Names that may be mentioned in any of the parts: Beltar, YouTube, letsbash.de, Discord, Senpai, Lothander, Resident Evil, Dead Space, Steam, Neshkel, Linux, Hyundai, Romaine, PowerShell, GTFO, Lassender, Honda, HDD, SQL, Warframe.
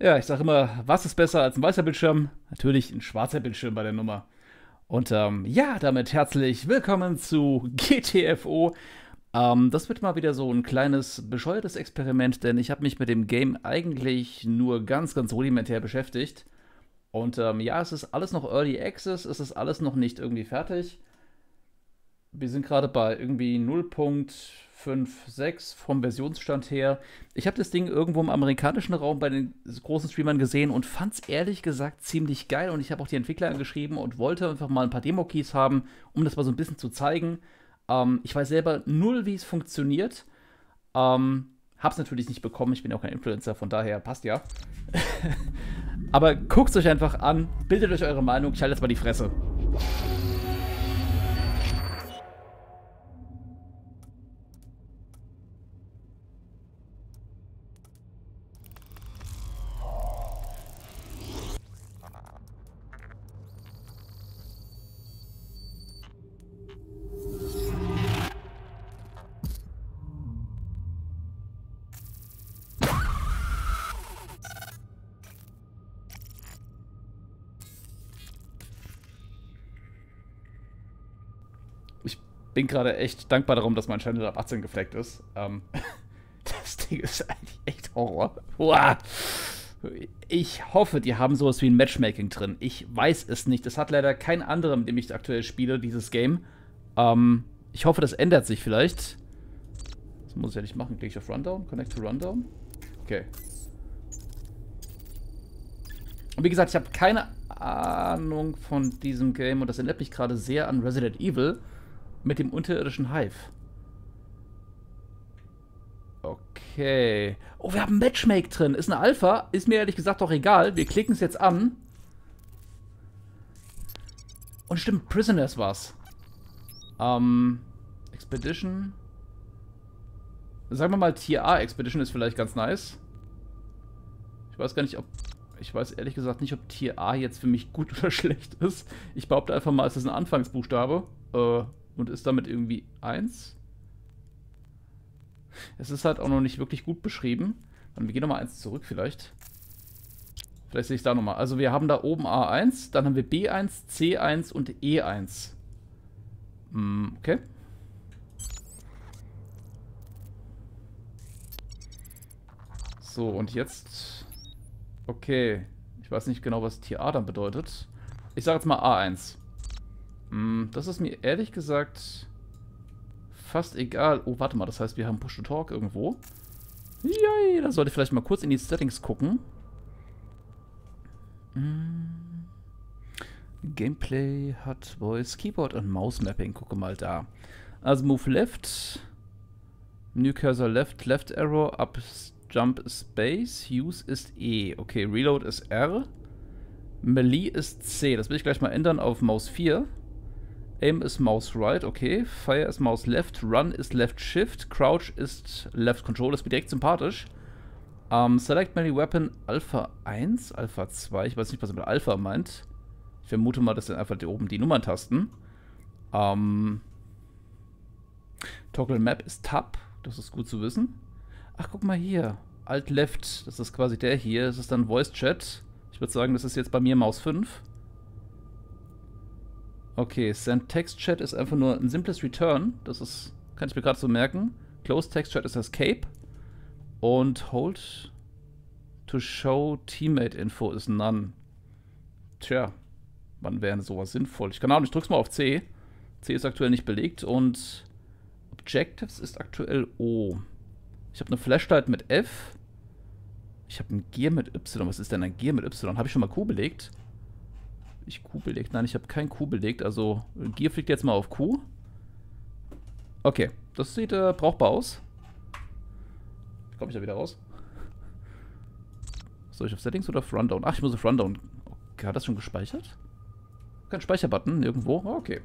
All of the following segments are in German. Ja, ich sage immer, was ist besser als ein weißer Bildschirm? Natürlich ein schwarzer Bildschirm bei der Nummer. Und ja, damit herzlich willkommen zu GTFO. Das wird mal wieder so ein kleines bescheuertes Experiment, denn ich habe mich mit dem Game eigentlich nur ganz, ganz rudimentär beschäftigt. Und ja, es ist alles noch Early Access, es ist alles noch nicht irgendwie fertig. Wir sind gerade bei irgendwie 0.56 vom Versionsstand her. Ich habe das Ding irgendwo im amerikanischen Raum bei den großen Streamern gesehen und fand es ehrlich gesagt ziemlich geil. Und ich habe auch die Entwickler angeschrieben und wollte einfach mal ein paar Demo-Keys haben, um das mal so ein bisschen zu zeigen. Ich weiß selber null, wie es funktioniert. Hab's natürlich nicht bekommen, ich bin auch kein Influencer, von daher passt ja. Aber guckt's euch einfach an, bildet euch eure Meinung, ich halte jetzt mal die Fresse. Bin gerade echt dankbar darum, dass mein Channel ab 18 gefleckt ist. Das Ding ist eigentlich echt Horror. Uah. Ich hoffe, die haben sowas wie ein Matchmaking drin. Ich weiß es nicht. Es hat leider kein anderer, mit dem ich aktuell spiele, dieses Game. Ich hoffe, das ändert sich vielleicht. Das muss ich ja nicht machen. Klicke ich auf Rundown? Connect to Rundown? Okay. Und wie gesagt, ich habe keine Ahnung von diesem Game. Und das erinnert mich gerade sehr an Resident Evil. Mit dem unterirdischen Hive. Okay. Oh, wir haben Matchmake drin. Ist eine Alpha. Ist mir ehrlich gesagt doch egal. Wir klicken es jetzt an. Und stimmt, Prisoners war's. Expedition. Sagen wir mal, TA Expedition ist vielleicht ganz nice. Ich weiß gar nicht, ob... Ich weiß ehrlich gesagt nicht, ob TA jetzt für mich gut oder schlecht ist. Ich behaupte einfach mal, es ist ein Anfangsbuchstabe. Und ist damit irgendwie 1. Es ist halt auch noch nicht wirklich gut beschrieben. Wir gehen nochmal 1 zurück vielleicht. Vielleicht sehe ich da nochmal. Also wir haben da oben A1, dann haben wir B1, C1 und E1. Okay. So, und jetzt... Okay. Ich weiß nicht genau, was TA dann bedeutet. Ich sage jetzt mal A1. Das ist mir ehrlich gesagt fast egal. Oh, warte mal, das heißt, wir haben Push-to-Talk irgendwo. Yay, da sollte ich vielleicht mal kurz in die Settings gucken. Gameplay hat Voice, Keyboard und Mouse-Mapping. Gucke mal da. Also Move Left, New Cursor Left, Left Arrow, Up Jump Space, Use ist E. Okay, Reload ist R, Melee ist C. Das will ich gleich mal ändern auf Maus 4. Aim ist Mouse Right, okay. Fire ist Mouse Left, Run ist Left Shift, Crouch ist Left Control, das ist mir direkt sympathisch. Select Melee Weapon Alpha 1, Alpha 2, ich weiß nicht, was er mit Alpha meint. Ich vermute mal, das sind einfach hier oben die Nummerntasten. Toggle Map ist Tab, das ist gut zu wissen. Ach, guck mal hier, Alt Left, das ist quasi der hier, das ist dann Voice Chat. Ich würde sagen, das ist jetzt bei mir Maus 5. Okay, Send Text Chat ist einfach nur ein simples Return. Das ist, kann ich mir gerade so merken. Close Text Chat ist Escape. Und Hold to Show Teammate Info ist None. Tja, wann wäre sowas sinnvoll? Ich kann auch nicht, ich drück's mal auf C. C ist aktuell nicht belegt und Objectives ist aktuell O. Ich habe eine Flashlight mit F. Ich habe ein Gear mit Y. Was ist denn ein Gear mit Y? Habe ich schon mal Q belegt? Ich Q belegt? Nein, ich habe kein Q belegt. Also Gear fliegt jetzt mal auf Q. Okay, das sieht brauchbar aus. Komme ich da wieder raus? Soll ich auf Settings oder auf Rundown? Ach, ich muss auf Rundown. Okay, hat das schon gespeichert? Kein Speicherbutton irgendwo? Okay.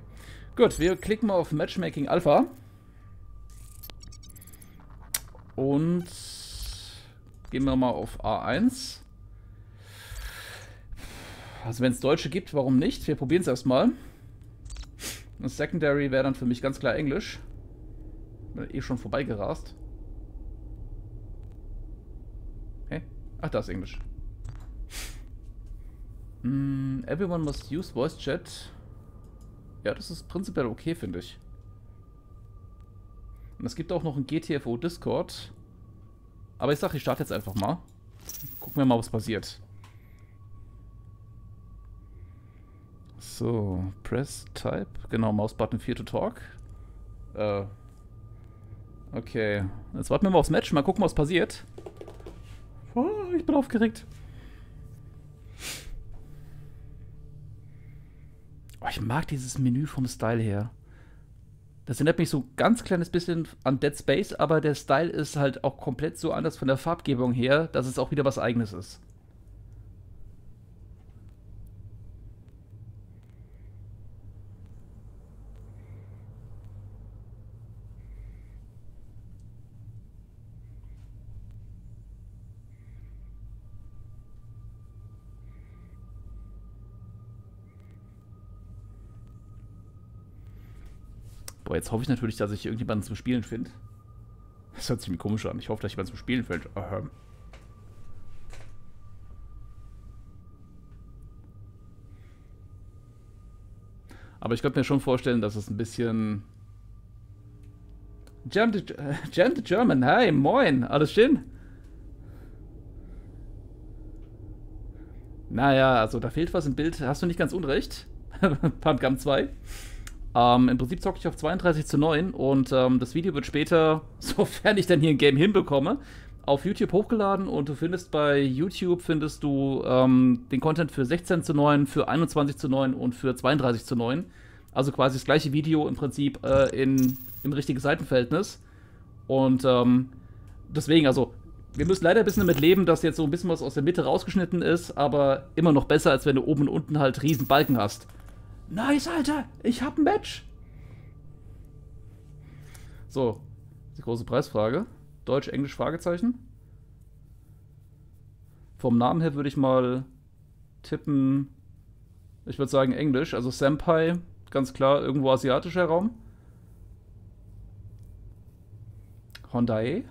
Gut, wir klicken mal auf Matchmaking Alpha. Und gehen wir mal auf A1. Also wenn es Deutsche gibt, warum nicht? Wir probieren es erstmal. Das Secondary wäre dann für mich ganz klar Englisch. Bin eh schon vorbeigerast. Hä? Ach, da ist Englisch. Everyone must use voice chat. Ja, das ist prinzipiell okay, finde ich. Und es gibt auch noch einen GTFO Discord. Aber ich sage, ich starte jetzt einfach mal. Gucken wir mal, was passiert. So, press, type. Genau, Mausbutton 4 to talk. Okay. Jetzt warten wir mal aufs Match. Mal gucken, was passiert. Oh, ich bin aufgeregt. Oh, ich mag dieses Menü vom Style her. Das erinnert mich so ein ganz kleines bisschen an Dead Space, aber der Style ist halt auch komplett so anders von der Farbgebung her, dass es auch wieder was Eigenes ist. Boah, jetzt hoffe ich natürlich, dass ich irgendjemanden zum Spielen finde. Das hört sich mir komisch an. Ich hoffe, dass jemand zum Spielen fällt. Aha. Aber ich könnte mir schon vorstellen, dass es ein bisschen... Jam the German, hi, moin, alles schön? Naja, also da fehlt was im Bild. Hast du nicht ganz unrecht? Pumpgun 2. Im Prinzip zocke ich auf 32:9 und das Video wird später, sofern ich dann hier ein Game hinbekomme, auf YouTube hochgeladen und du findest bei YouTube den Content für 16:9, für 21:9 und für 32:9. Also quasi das gleiche Video im Prinzip im richtigen Seitenverhältnis. Und deswegen, also wir müssen leider ein bisschen damit leben, dass jetzt so ein bisschen was aus der Mitte rausgeschnitten ist, aber immer noch besser, als wenn du oben und unten halt riesen Balken hast. Nice, Alter! Ich hab ein Match! So, die große Preisfrage. Deutsch, Englisch, Fragezeichen. Vom Namen her würde ich mal tippen, ich würde sagen Englisch, also Senpai, ganz klar, irgendwo asiatischer Raum. Hyundai?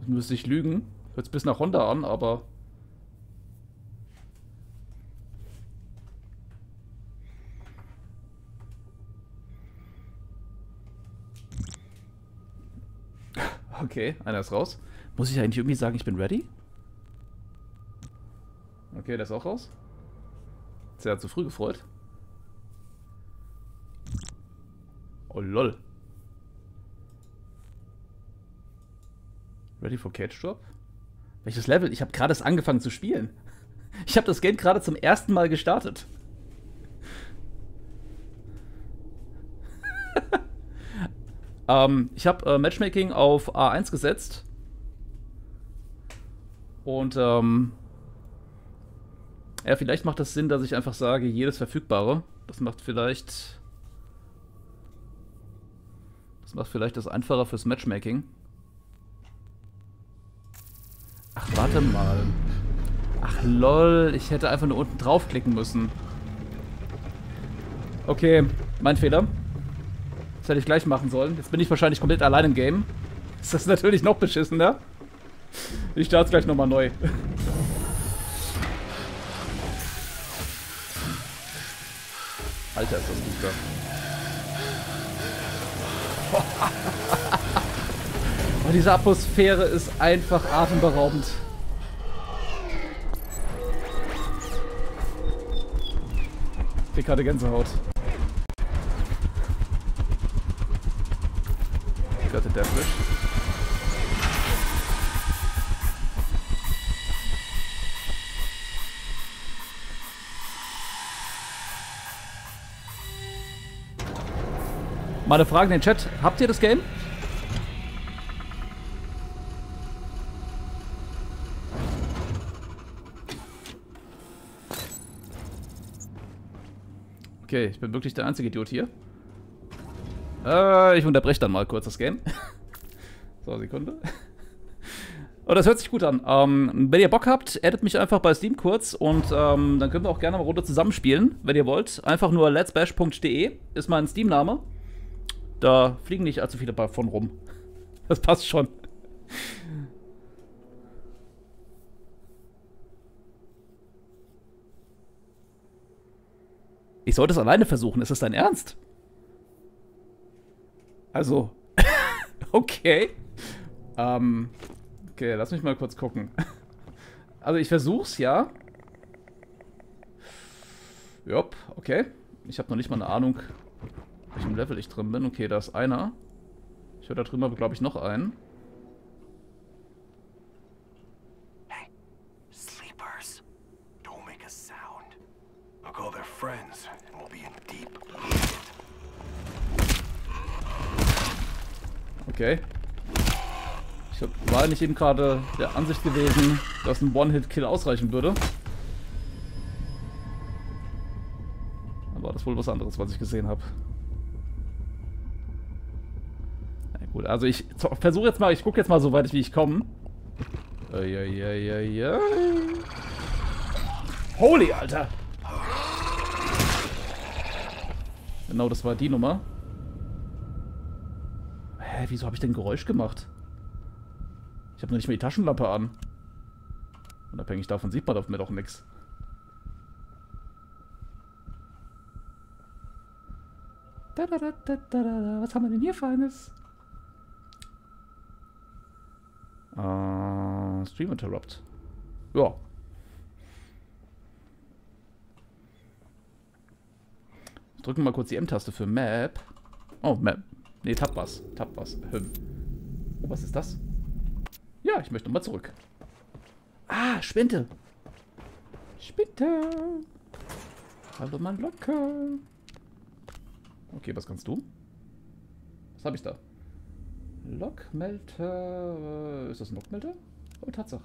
Das müsste ich lügen. Hört sich bis nach Honda an, aber... Okay, einer ist raus. Muss ich eigentlich irgendwie sagen, ich bin ready? Okay, der ist auch raus. Ist ja zu früh gefreut. Oh lol. Ready for Cage Drop? Welches Level? Ich habe gerade erst angefangen zu spielen. Ich habe das Game gerade zum ersten Mal gestartet. Ich habe Matchmaking auf A1 gesetzt und ja, vielleicht macht das Sinn, dass ich einfach sage, jedes Verfügbare. Das macht vielleicht das einfacher fürs Matchmaking. Ach, warte mal. Ach lol, ich hätte einfach nur unten draufklicken müssen. Okay, mein Fehler. Das hätte ich gleich machen sollen. Jetzt bin ich wahrscheinlich komplett allein im Game. Ist das natürlich noch beschissener. Ich starte es gleich nochmal neu. Alter, ist das gut da. Oh, diese Atmosphäre ist einfach atemberaubend. Ich krieg gerade Gänsehaut. Deathwish. Mal eine Frage in den Chat. Habt ihr das Game? Okay, ich bin wirklich der einzige Idiot hier. Ich unterbreche dann mal kurz das Game. So, Sekunde. Oh, das hört sich gut an. Wenn ihr Bock habt, addet mich einfach bei Steam kurz und dann können wir auch gerne eine Runde zusammenspielen, wenn ihr wollt. Einfach nur letsbash.de ist mein Steam-Name. Da fliegen nicht allzu viele von rum. Das passt schon. Ich sollte es alleine versuchen. Ist das dein Ernst? Also, okay. Okay, lass mich mal kurz gucken. Also ich versuch's, ja. Jop, okay. Ich habe noch nicht mal eine Ahnung, in welchem Level ich drin bin. Okay, da ist einer. Ich höre da drüben aber, glaube ich, noch einen. Hey, sleepers. Don't make a sound. I'll call their friends and we'll be in deep. Okay. Ich war nicht eben gerade der Ansicht gewesen, dass ein One-Hit-Kill ausreichen würde. Aber das ist wohl was anderes, was ich gesehen habe. Na gut, also ich versuche jetzt mal, ich gucke jetzt mal so weit, wie ich komme. Holy, Alter! Genau, das war die Nummer. Hä, wieso habe ich denn Geräusch gemacht? Ich habe noch nicht mehr die Taschenlampe an. Unabhängig davon sieht man mir doch nichts. Was haben wir denn hier Feines? Stream Interrupt. Ja. Ich drücke mal kurz die M-Taste für Map. Oh, Map. Ne, Tab was. Tab was. Oh, was ist das? Ja, ich möchte nochmal zurück. Ah, Spinte. Spinte. Hallo, mein Locker. Okay, was kannst du? Was habe ich da? Lockmelter. Ist das ein Lockmelter? Oh, Tatsache.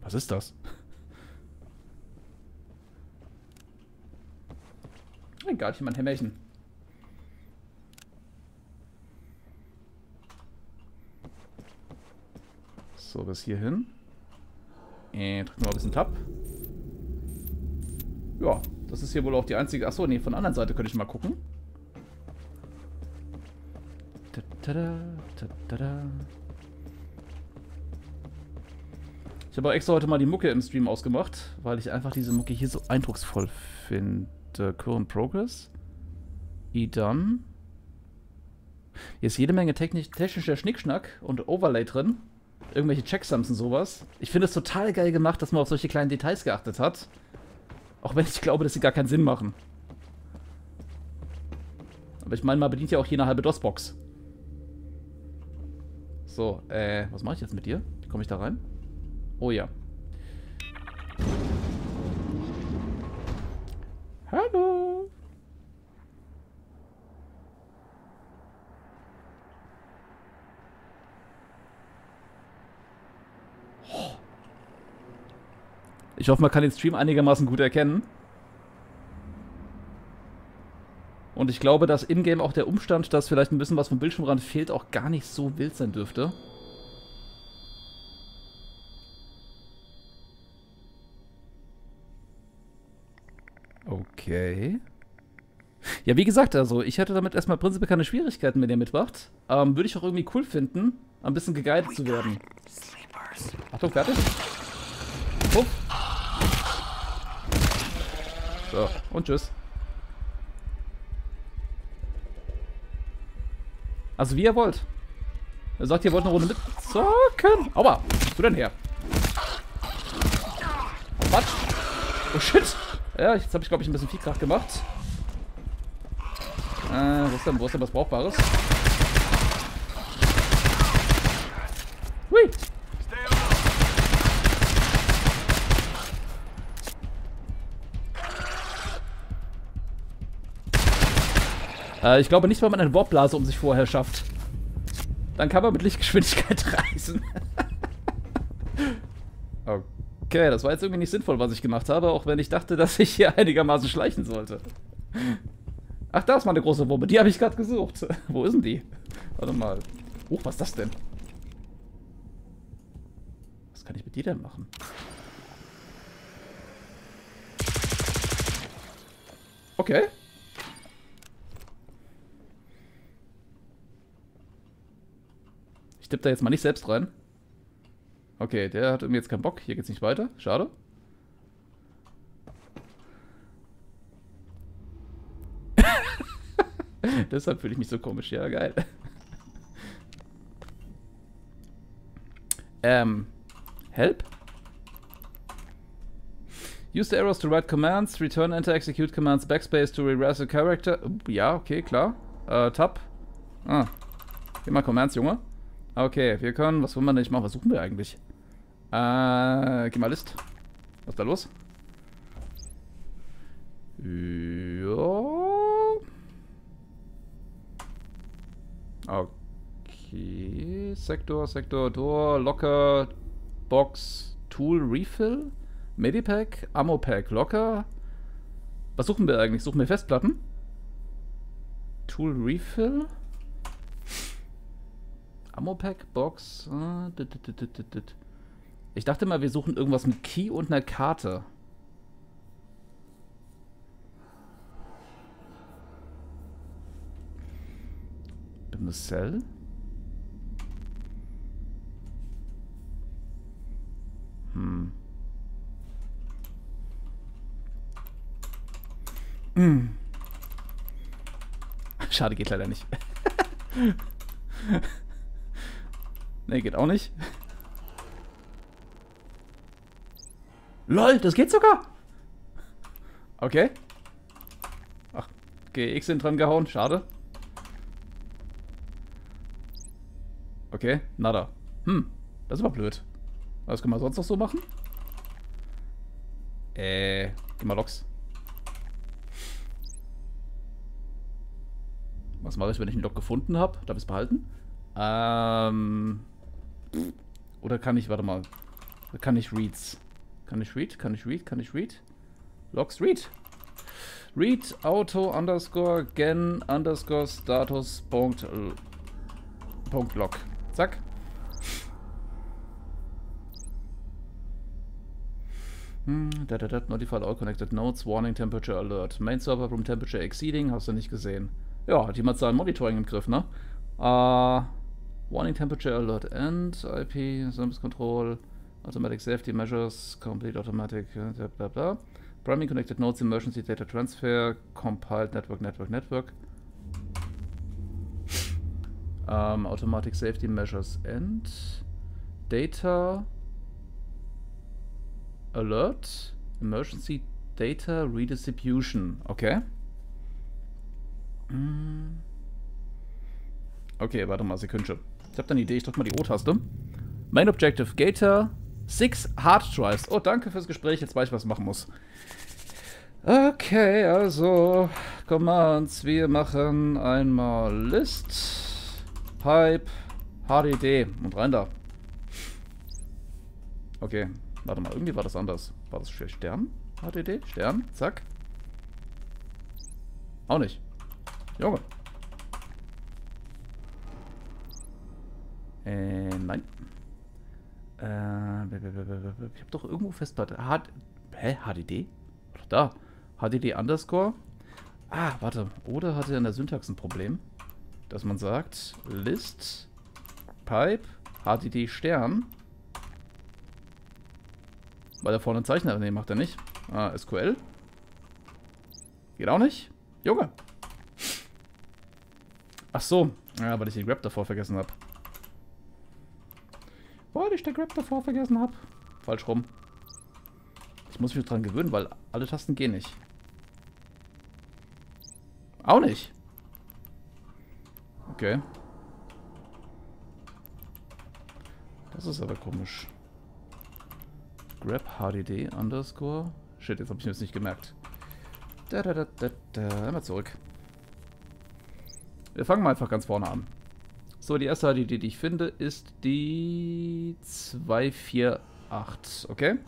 Was ist das? Ein Gartchen, mein Hämmerchen. So, bis hierhin. Drücken wir mal ein bisschen Tab. Ja, das ist hier wohl auch die einzige. Achso, nee, von der anderen Seite könnte ich mal gucken. Ich habe auch extra heute mal die Mucke im Stream ausgemacht, weil ich einfach diese Mucke hier so eindrucksvoll finde. Current Progress. Idam. Hier ist jede Menge technischer Schnickschnack und Overlay drin. Irgendwelche Checksums und sowas. Ich finde es total geil gemacht, dass man auf solche kleinen Details geachtet hat. Auch wenn ich glaube, dass sie gar keinen Sinn machen. Aber ich meine, man bedient ja auch hier eine halbe DOS-Box. So, was mache ich jetzt mit dir? Wie komme ich da rein? Oh ja. Hallo! Ich hoffe, man kann den Stream einigermaßen gut erkennen. Und ich glaube, dass in-game auch der Umstand, dass vielleicht ein bisschen was vom Bildschirmrand fehlt, auch gar nicht so wild sein dürfte. Okay. Ja, wie gesagt, also ich hätte damit erstmal prinzipiell keine Schwierigkeiten, wenn ihr mitmacht. Würde ich auch irgendwie cool finden, ein bisschen geguidet zu werden. Achtung, fertig. Oh. So, und tschüss. Also wie ihr wollt. Er sagt, ihr wollt eine Runde mitzocken. Aua, was bist du denn her? Oh, was? Oh shit. Ja, jetzt habe ich, glaube ich, ein bisschen viel Krach gemacht. Wo ist denn was Brauchbares? Hui. Ich glaube nicht, weil man eine Warpblase um sich vorher schafft. Dann kann man mit Lichtgeschwindigkeit reisen. Okay, das war jetzt irgendwie nicht sinnvoll, was ich gemacht habe, auch wenn ich dachte, dass ich hier einigermaßen schleichen sollte. Ach, da ist mal eine große Wurme. Die habe ich gerade gesucht. Wo ist denn die? Warte mal. Oh, was ist das denn? Was kann ich mit dir denn machen? Okay. Ich tippe da jetzt mal nicht selbst rein. Okay, der hat irgendwie jetzt keinen Bock. Hier geht's nicht weiter. Schade. Deshalb fühle ich mich so komisch. Ja, geil. Help? Use the arrows to write commands, return, enter, execute commands, backspace to reverse a character. Ja, okay, klar. Tab. Ah. Geh mal Commands, Junge. Okay, wir können... Was wollen wir denn nicht machen? Was suchen wir eigentlich? Geh mal List. Was ist da los? Ja. Okay. Sektor, Sektor, Tor, Locker, Box, Tool, Refill, Medipack, Ammo-Pack, Locker. Was suchen wir eigentlich? Suchen wir Festplatten? Tool, Refill... Ammo-Pack, Box. Ich dachte mal, wir suchen irgendwas mit Key und einer Karte. Bin das Cell? Schade, geht leider nicht. Ne, geht auch nicht. LOL, das geht sogar! Okay. Ach, GX sind dran gehauen, schade. Okay, nada. Das ist aber blöd. Was können wir sonst noch so machen? Geh mal Logs. Was mache ich, wenn ich einen Log gefunden habe? Darf ich es behalten? Oder kann ich, warte mal, kann ich reads? Kann ich read? Logs read. Read auto underscore gen underscore status Punkt log. Zack. Notified all connected nodes. Warning temperature alert. Main server room temperature exceeding. Hast du nicht gesehen? Ja, hat jemand sein Monitoring im Griff, ne? Warning temperature alert end, IP, service control, automatic safety measures, complete automatic, bla bla. Primary connected nodes, emergency data transfer, compiled network. Automatic safety measures end, data alert, emergency data redistribution. Okay. Okay, warte mal, Sekündchen. Ich habe da eine Idee, ich drücke mal die O-Taste. Main Objective, Gator, 6 Hard Drives. Oh, danke fürs Gespräch, jetzt weiß ich, was ich machen muss. Okay, also, Commands, wir machen einmal List, Pipe, HDD und rein da. Okay, warte mal, irgendwie war das anders. War das für Stern? HDD? Stern, zack. Auch nicht. Junge. Nein. Ich habe doch irgendwo Festplatte. Hä? HDD? Da. HDD underscore. Ah, warte. Oder hatte er in der Syntax ein Problem? Dass man sagt, List, Pipe, HDD Stern. Weil da vorne ein Zeichen hat. Ne, macht er nicht. Ah, SQL. Geht auch nicht. Junge. Ach so. Ja, weil ich den Grab davor vergessen habe. Weil ich den Grab davor vergessen habe. Falsch rum. Ich muss mich dran gewöhnen, weil alle Tasten gehen nicht. Auch nicht. Okay. Das ist aber komisch. Grab HDD underscore. Shit, jetzt habe ich mir das nicht gemerkt. Einmal zurück. Wir fangen mal einfach ganz vorne an. So, die erste HDD, die ich finde, ist die 248. Okay.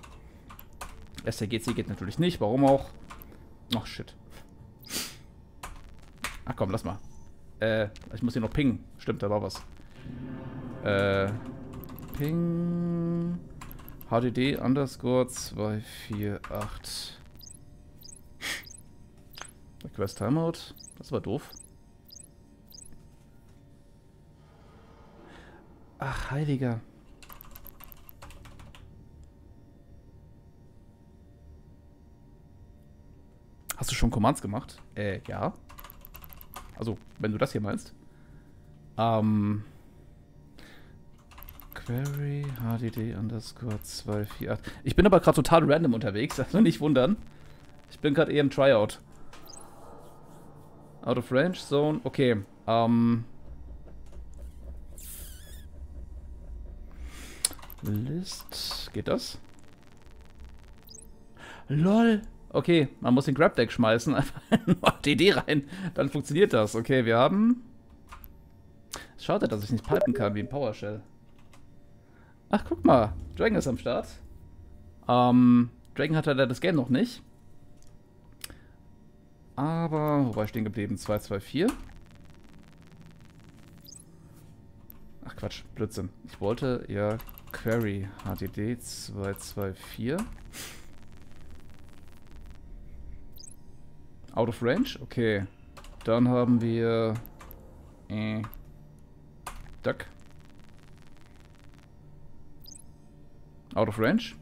STGC geht natürlich nicht. Warum auch? Ach, shit. Ach komm, lass mal. Ich muss hier noch pingen. Stimmt, da war was. Ping. HDD underscore 248. Request Timeout. Das war doof. Ach, heiliger. Hast du schon Commands gemacht? Ja. Also, wenn du das hier meinst. Query hdd_248. Ich bin aber gerade total random unterwegs, also nicht wundern. Ich bin gerade im Tryout. Out of range, zone, okay. List, geht das? LOL! Okay, man muss den Grab-Deck schmeißen, einfach in DD rein, dann funktioniert das. Okay, wir haben... Schade, dass ich nicht pipen kann wie ein PowerShell. Ach, guck mal, Dragon ist am Start. Dragon hat leider das Game noch nicht. Aber, wobei stehen geblieben? 224. Ach Quatsch, Blödsinn. Ich wollte ja Query HDD 224. Out of range? Okay. Dann haben wir. Duck. Out of range?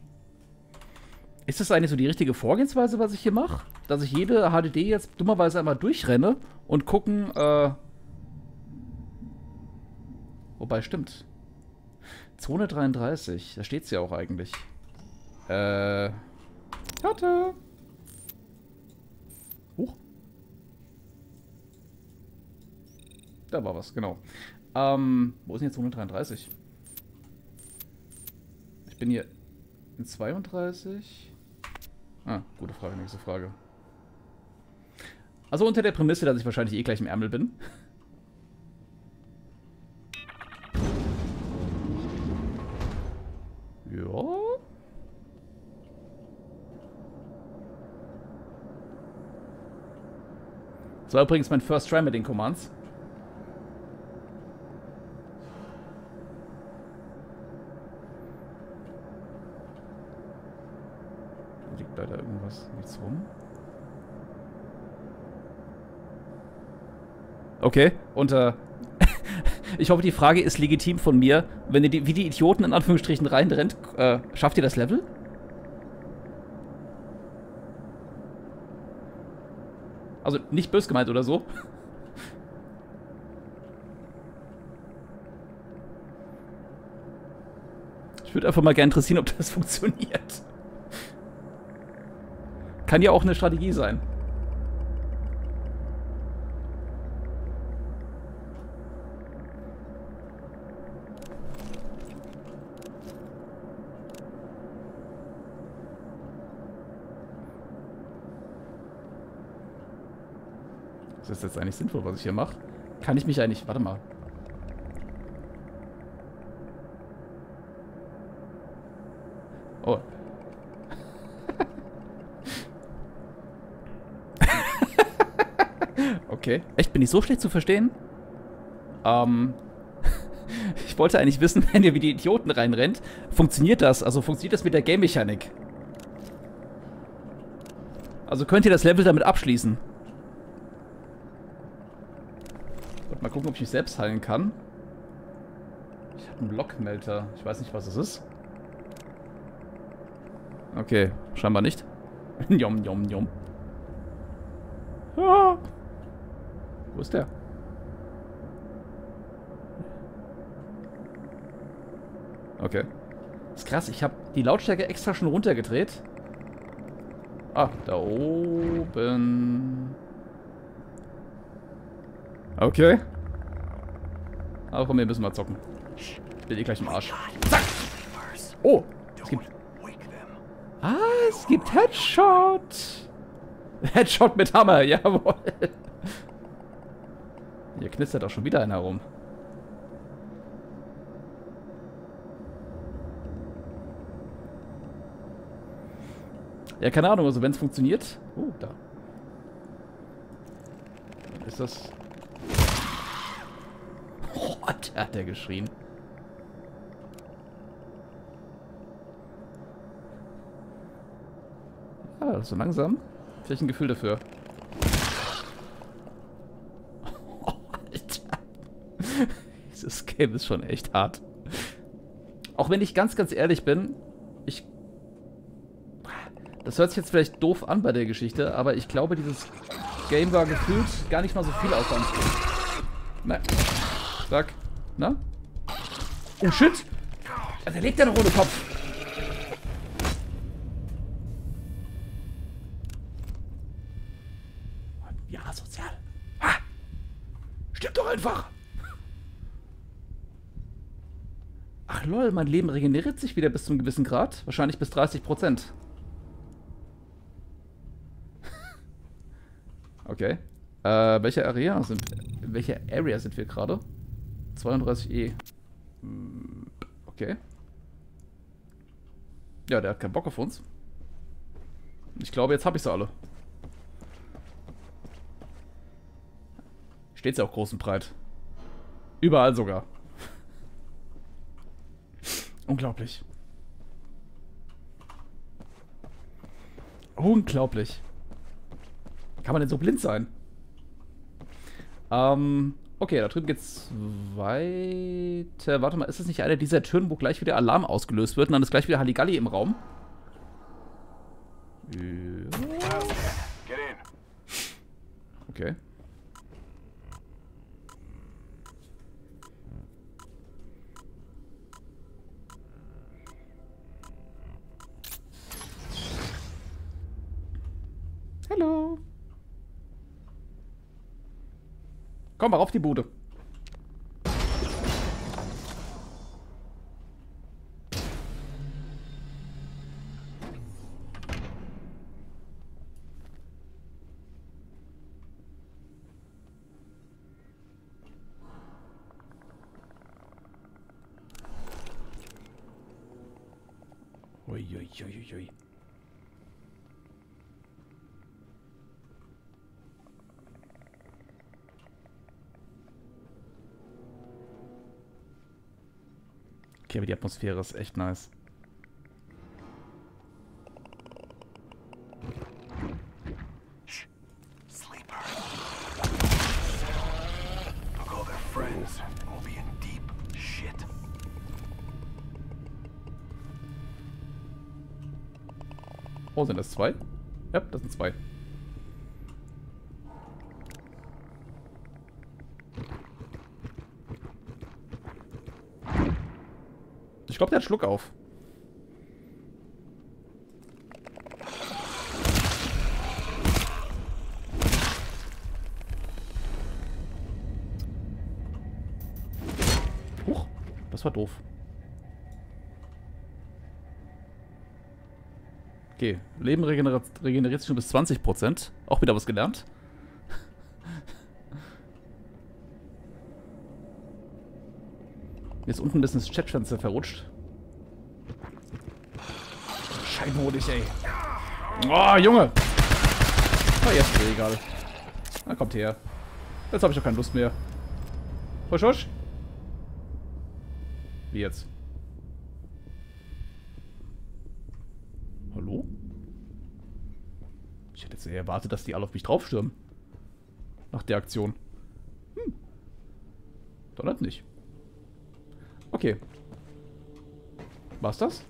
Ist das eigentlich so die richtige Vorgehensweise, was ich hier mache? Dass ich jede HDD jetzt dummerweise einmal durchrenne und gucken, wobei, stimmt. Zone 33, da steht's ja auch eigentlich. Warte. Huch. Da war was, genau. Wo ist denn jetzt Zone 33? Ich bin hier in 32. Ah, gute Frage, nächste Frage. Also unter der Prämisse, dass ich wahrscheinlich eh gleich im Ärmel bin. Ja. Das war übrigens mein First Try mit den Commands. Da liegt leider irgendwas nichts rum. Okay, unter... Ich hoffe, die Frage ist legitim von mir. Wenn ihr die, wie die Idioten in Anführungsstrichen reinrennt, schafft ihr das Level? Also nicht böse gemeint oder so. Ich würde einfach mal gerne interessieren, ob das funktioniert. Kann ja auch eine Strategie sein. Ist das jetzt eigentlich sinnvoll, was ich hier mache? Kann ich mich eigentlich... Warte mal. Oh. Okay. Echt? Bin ich so schlecht zu verstehen? Ich wollte eigentlich wissen, wenn ihr wie die Idioten reinrennt, funktioniert das? Also funktioniert das mit der Game-Mechanik? Also könnt ihr das Level damit abschließen? Mal gucken, ob ich mich selbst heilen kann. Ich habe einen Blockmelter. Ich weiß nicht, was es ist. Okay, scheinbar nicht. Jom, jom, jom. Ah. Wo ist der? Okay. Ist krass, ich habe die Lautstärke extra schon runtergedreht. Ah, da oben. Okay. Aber komm, wir müssen mal zocken. Ich bin eh gleich im Arsch. Zack! Oh! Es gibt... Ah, es gibt Headshot! Headshot mit Hammer, jawohl! Hier knistert auch schon wieder einer rum. Ja, keine Ahnung, also wenn es funktioniert... Oh, da. Ist das... Oh, Alter, hat der geschrien. Ah, so langsam. Vielleicht ein Gefühl dafür. Oh, Alter. Dieses Game ist schon echt hart. Auch wenn ich ganz ehrlich bin, ich... Das hört sich jetzt vielleicht doof an bei der Geschichte, aber ich glaube, dieses Game war gefühlt gar nicht mal so viel Aufwand. Nein. Zack. Na? Oh shit! Also, er legt ja noch ohne Kopf. Ja, sozial. Ha! Stimmt doch einfach! Ach lol, mein Leben regeneriert sich wieder bis zum gewissen Grad. Wahrscheinlich bis 30%. Okay. In welcher Area sind wir gerade? 32E. Okay. Ja, der hat keinen Bock auf uns. Ich glaube, jetzt habe ich sie alle. Steht ja auch groß und breit. Überall sogar. Unglaublich. Unglaublich. Kann man denn so blind sein? Okay, da drüben geht's weiter. Warte mal, ist das nicht einer dieser Türen, wo gleich wieder Alarm ausgelöst wird und dann ist gleich wieder Halligalli im Raum? Ja. Okay. Hallo. Komm mal auf die Bude. Uiuiuiui. Okay, aber die Atmosphäre ist echt nice. Oh, sind das zwei? Ja, das sind zwei. Ich glaube, der hat Schluck auf. Huch, das war doof. Okay, Leben regeneriert sich schon bis 20%. Auch wieder was gelernt. Mir ist unten ein bisschen das Chatfenster verrutscht. Scheinmodisch, ey. Oh, Junge! Na, jetzt ist mir egal. Na, kommt her. Jetzt habe ich doch keine Lust mehr. Husch, husch! Wie jetzt? Hallo? Ich hätte jetzt eher erwartet, dass die alle auf mich draufstürmen. Nach der Aktion. Hm. Dann halt nicht. Okay. War's das?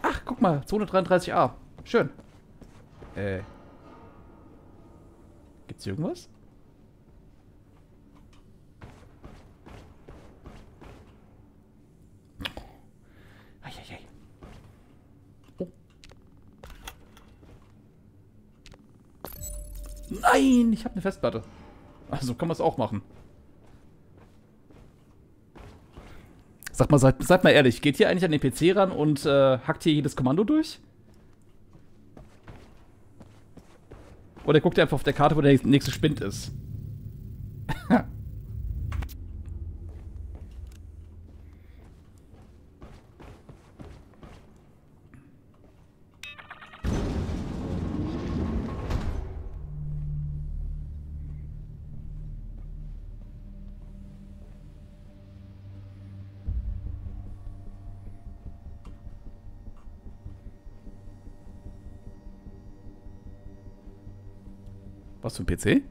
Ach, guck mal. Zone 33a. Schön. Gibt's hier irgendwas? Eieiei. Oh. Nein, ich habe eine Festplatte. Also kann man es auch machen. Sag mal, seid mal ehrlich, geht hier eigentlich an den PC ran und hackt hier jedes Kommando durch? Oder guckt ihr einfach auf der Karte, wo der nächste Spind ist? Was für ein PC?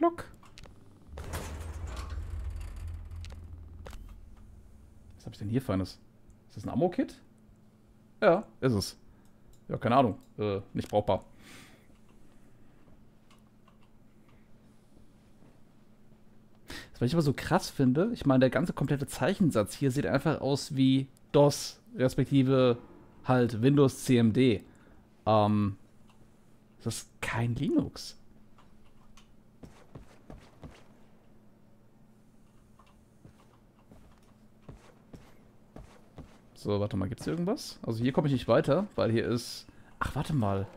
Lock, lock. Was hab ich denn hier Feines? Ist das ein Ammo-Kit? Ja, ist es. Ja, keine Ahnung. Nicht brauchbar. Was ich aber so krass finde, ich meine, der ganze komplette Zeichensatz hier sieht einfach aus wie DOS, respektive halt Windows CMD. Das ist kein Linux. So, warte mal, gibt's hier irgendwas? Also hier komme ich nicht weiter, weil hier ist... Ach, warte mal.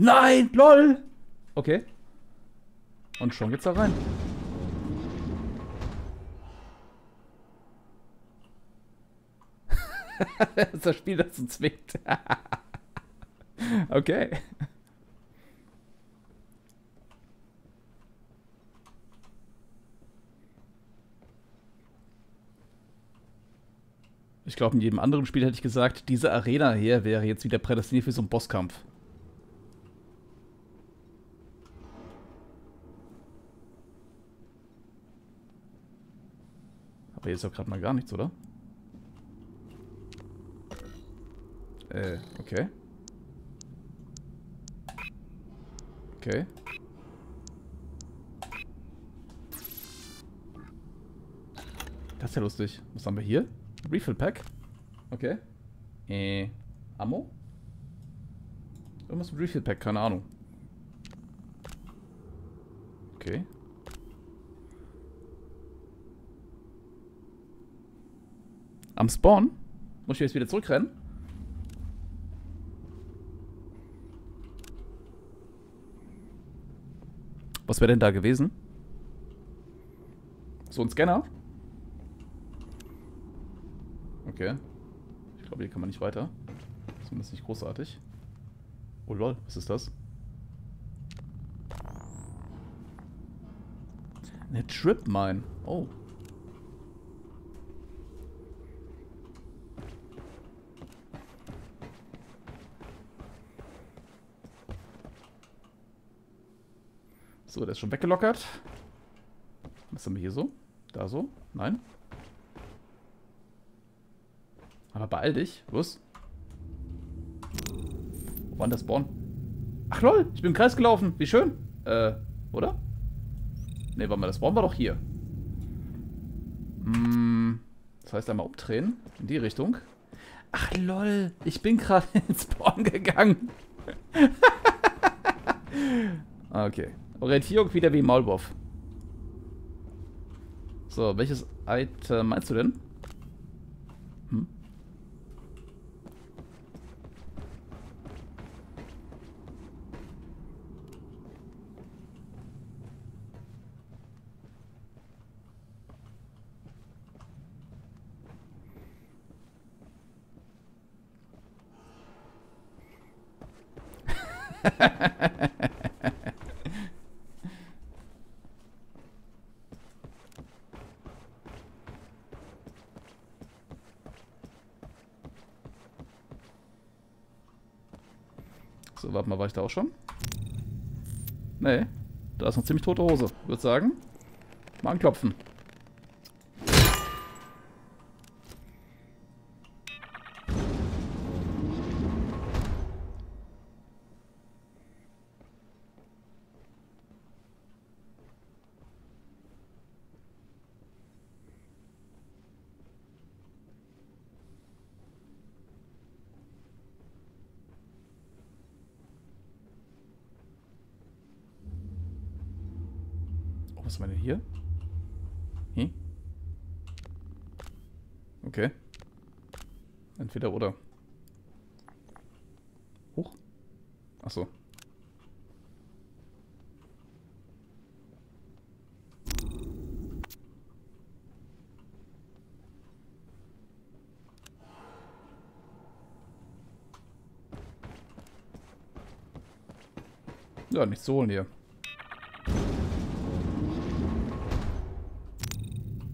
Nein, lol! Okay. Und schon geht's da rein. Das ist das Spiel, das uns zwingt. Okay. Ich glaube, in jedem anderen Spiel hätte ich gesagt, diese Arena hier wäre jetzt wieder prädestiniert für so einen Bosskampf. Hier ist doch gerade mal gar nichts, oder? Okay. Okay. Das ist ja lustig. Was haben wir hier? Refill Pack. Okay. Ammo? Irgendwas mit Refill Pack, keine Ahnung. Okay. Am Spawn? Muss ich jetzt wieder zurückrennen? Was wäre denn da gewesen? So ein Scanner? Okay. Ich glaube, hier kann man nicht weiter. Zumindest nicht großartig. Oh lol, was ist das? Eine Tripmine. Oh. So, der ist schon weggelockert. Was haben wir hier so? Da so? Nein. Aber beeil dich. Los. Wo war das Spawn? Ach lol, ich bin im Kreis gelaufen. Wie schön. Oder? Ne, warte mal, das Spawn war doch hier. Das heißt einmal umdrehen. In die Richtung. Ach lol, ich bin gerade ins Spawn gegangen. Okay. Orientierung wieder wie Maulwurf. So, welches Item meinst du denn? So, warte mal, war ich da auch schon? Nee, da ist noch ziemlich tote Hose. Würde sagen, mal anklopfen. Was meine hier? Hm? Okay. Entweder oder. Hoch? Achso. Ja, nichts zu holen hier.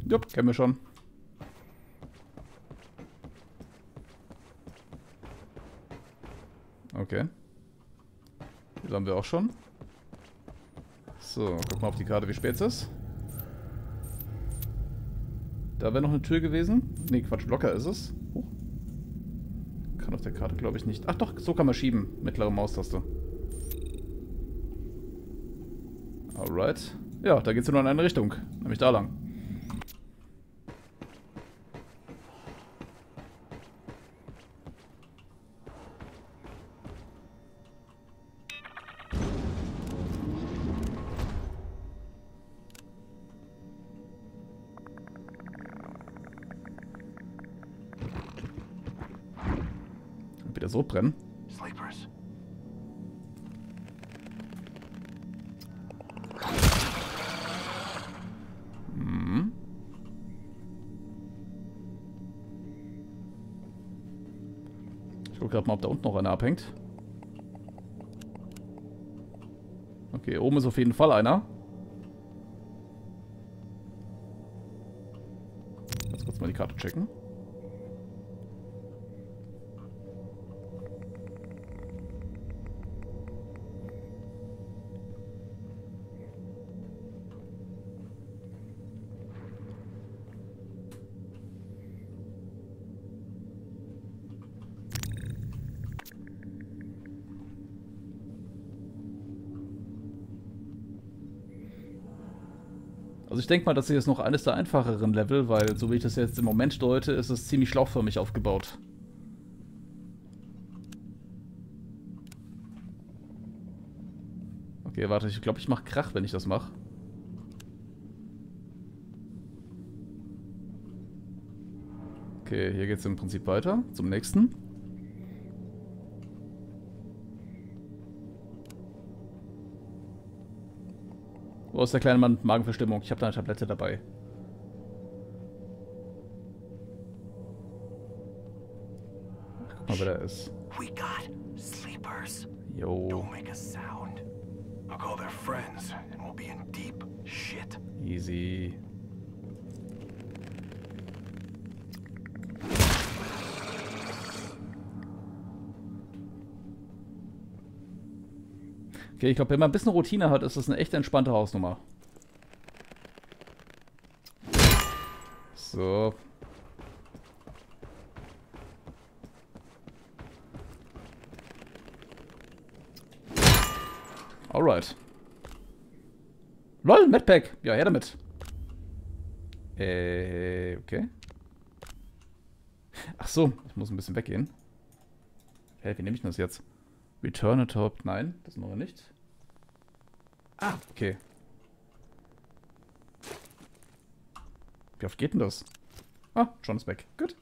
Jupp, kennen wir schon. Okay. Das haben wir auch schon. So, guck mal auf die Karte, wie spät es ist. Da wäre noch eine Tür gewesen. Ne, Quatsch, locker ist es. Kann auf der Karte, glaube ich, nicht. Ach doch, so kann man schieben. Mittlere Maustaste. Alright. Ja, da geht es nur in eine Richtung. Nämlich da lang. Wieder so brennen. Sleepers. Hm. Ich gucke gerade mal, ob da unten noch einer abhängt. Okay, oben ist auf jeden Fall einer. Lass kurz mal die Karte checken. Also ich denke mal, das hier ist noch eines der einfacheren Level, weil, so wie ich das jetzt im Moment deute, ist es ziemlich schlauchförmig aufgebaut. Okay, warte, ich glaube, ich mache Krach, wenn ich das mache. Okay, hier geht es im Prinzip weiter, zum nächsten. Wo ist der kleine Mann mit Magenverstimmung? Ich habe da eine Tablette dabei. Ach, guck mal, wer da ist. We got sleepers. Yo. Don't make a sound. I'll call their friends and we'll be in deep shit. Easy. Okay, ich glaube, wenn man ein bisschen Routine hat, ist das eine echt entspannte Hausnummer. So. Alright. LOL, Medpack! Ja, her damit. Okay. Ach so, ich muss ein bisschen weggehen. Wie nehme ich denn das jetzt? Return a top. Nein, das machen wir nicht. Ah, okay. Wie oft geht denn das? Ah, John ist weg. Gut.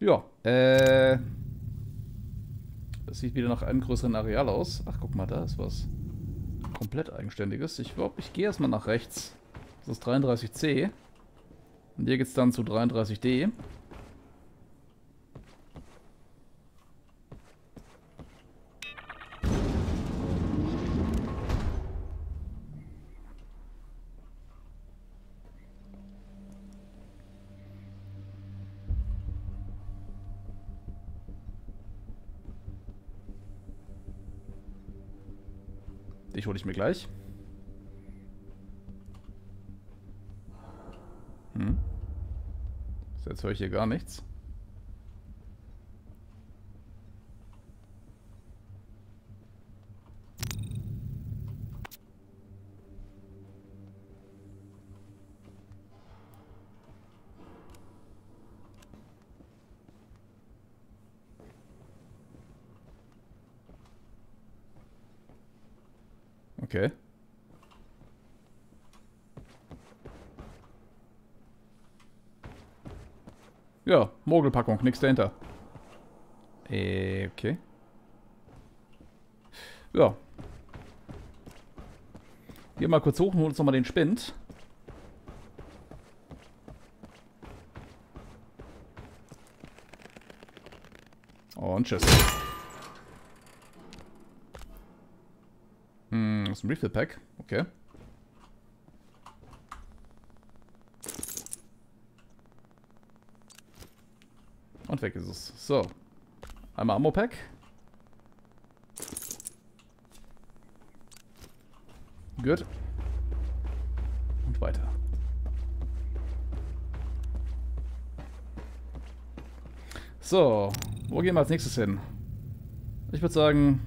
Ja, das sieht wieder nach einem größeren Areal aus. Ach, guck mal, da ist was komplett Eigenständiges. Ich glaube, ich gehe erstmal nach rechts. Das ist 33C. Und hier geht es dann zu 33D. Dich hole ich mir gleich. Hm. Jetzt höre ich hier gar nichts. Okay. Ja, Mogelpackung, nix dahinter. Okay. Ja. Gehen mal kurz hoch und holen uns nochmal den Spind. Und tschüss. Aus dem Refill Pack, okay. Und weg ist es. So. Einmal Ammo-Pack. Gut. Und weiter. So. Wo gehen wir als nächstes hin? Ich würde sagen,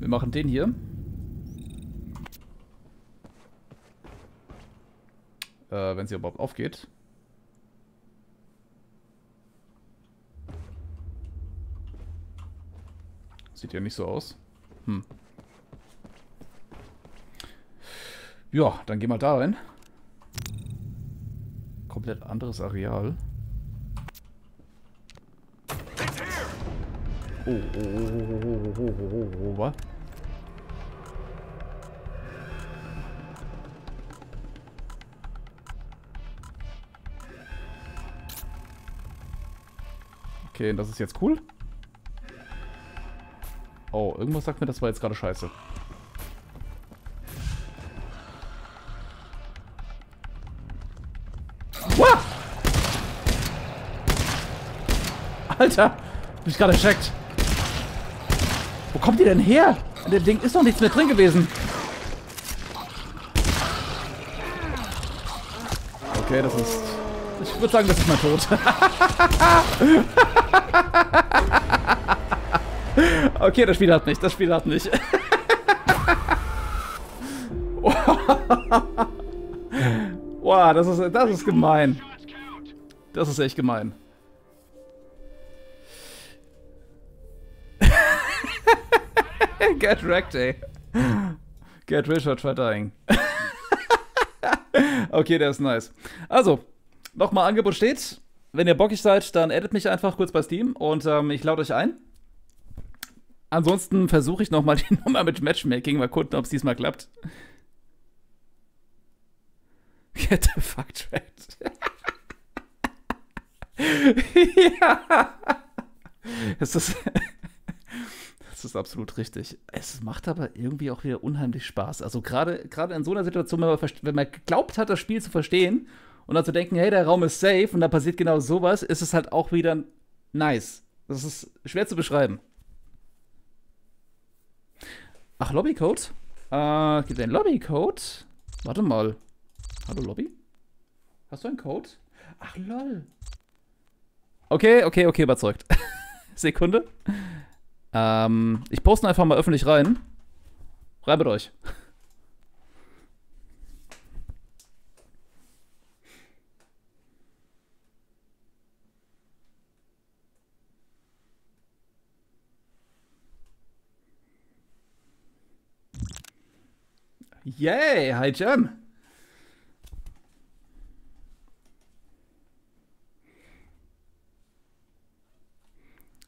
wir machen den hier. Wenn sie überhaupt aufgeht. Sieht ja nicht so aus. Hm. Ja, dann geh mal da rein. Komplett anderes Areal. Oh, was? Okay, das ist jetzt cool. Oh, irgendwas sagt mir, das war jetzt gerade scheiße. Wow! Alter, mich gerade erschreckt. Wo kommt die denn her? In dem Ding ist doch nichts mehr drin gewesen. Okay, das ist... Ich würde sagen, das ist mein Tod. Okay, das Spiel hat mich. Das Spiel hat mich. Wow, das ist gemein. Das ist echt gemein. Get wrecked, ey. Get rich or try dying. Okay, der ist nice. Also, nochmal Angebot steht. Wenn ihr bockig seid, dann addet mich einfach kurz bei Steam und ich lade euch ein. Ansonsten versuche ich nochmal die Nummer mit Matchmaking. Mal gucken, ob es diesmal klappt. Get the fuck tracked. Ja. Das ist absolut richtig. Es macht aber irgendwie auch wieder unheimlich Spaß. Also gerade in so einer Situation, wenn man geglaubt hat, das Spiel zu verstehen und dann zu denken, hey, der Raum ist safe und da passiert genau sowas, ist es halt auch wieder nice. Das ist schwer zu beschreiben. Ach, Lobbycode? Gibt es einen Lobbycode? Warte mal. Hallo, Lobby? Hast du einen Code? Ach, lol. Okay, überzeugt. Sekunde. Ich poste einfach mal öffentlich rein. Rein mit euch. Yay, hi Jam.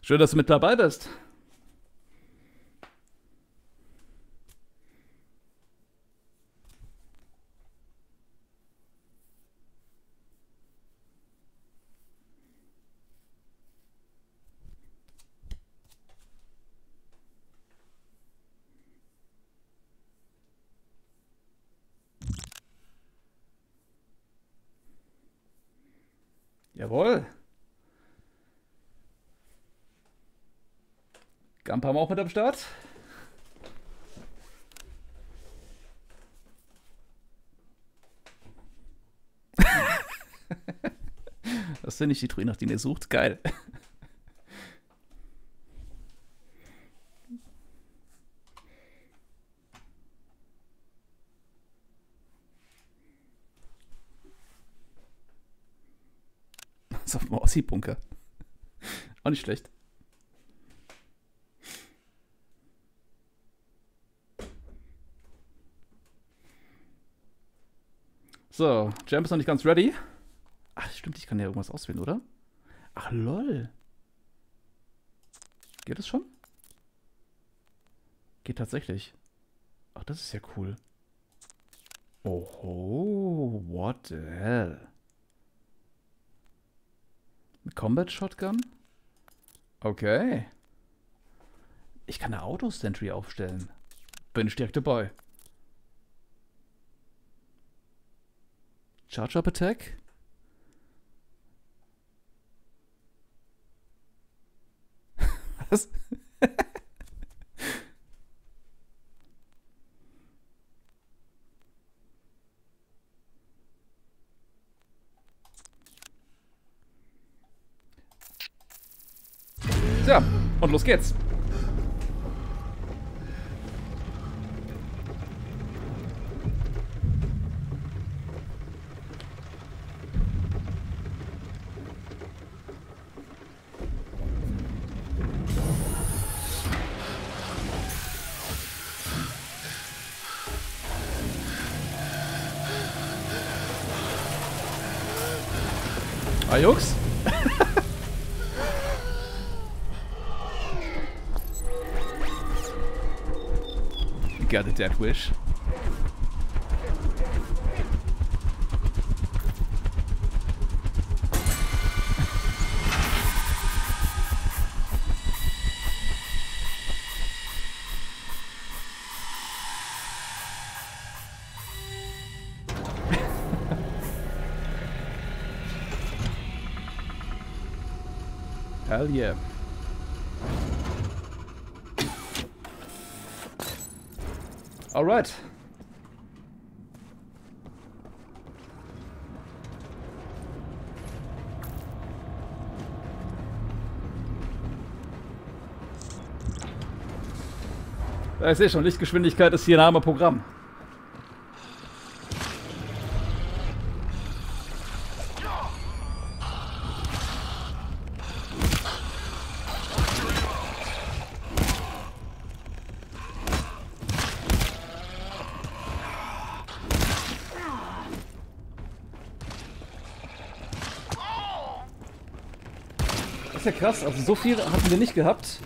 Schön, dass du mit dabei bist. Jawohl. Gampa haben wir auch mit am Start. Das sind nicht die Truhe, nach denen ihr sucht. Geil. Auf dem Ossi-Bunker. Auch nicht schlecht. So, Jam ist noch nicht ganz ready. Ach, stimmt, ich kann ja irgendwas auswählen, oder? Ach, lol. Geht das schon? Geht tatsächlich. Ach, das ist ja cool. Oho, what the hell? Combat Shotgun? Okay. Ich kann eine Auto-Sentry aufstellen. Bin ich direkt dabei. Charge-Up-Attack? Was? Ja, und los geht's. Ah, Jux? Got a death wish. Hell yeah. Alright. Da ist eh schon, Lichtgeschwindigkeit ist hier ein armer Programm. Ja, krass, also so viel hatten wir nicht gehabt.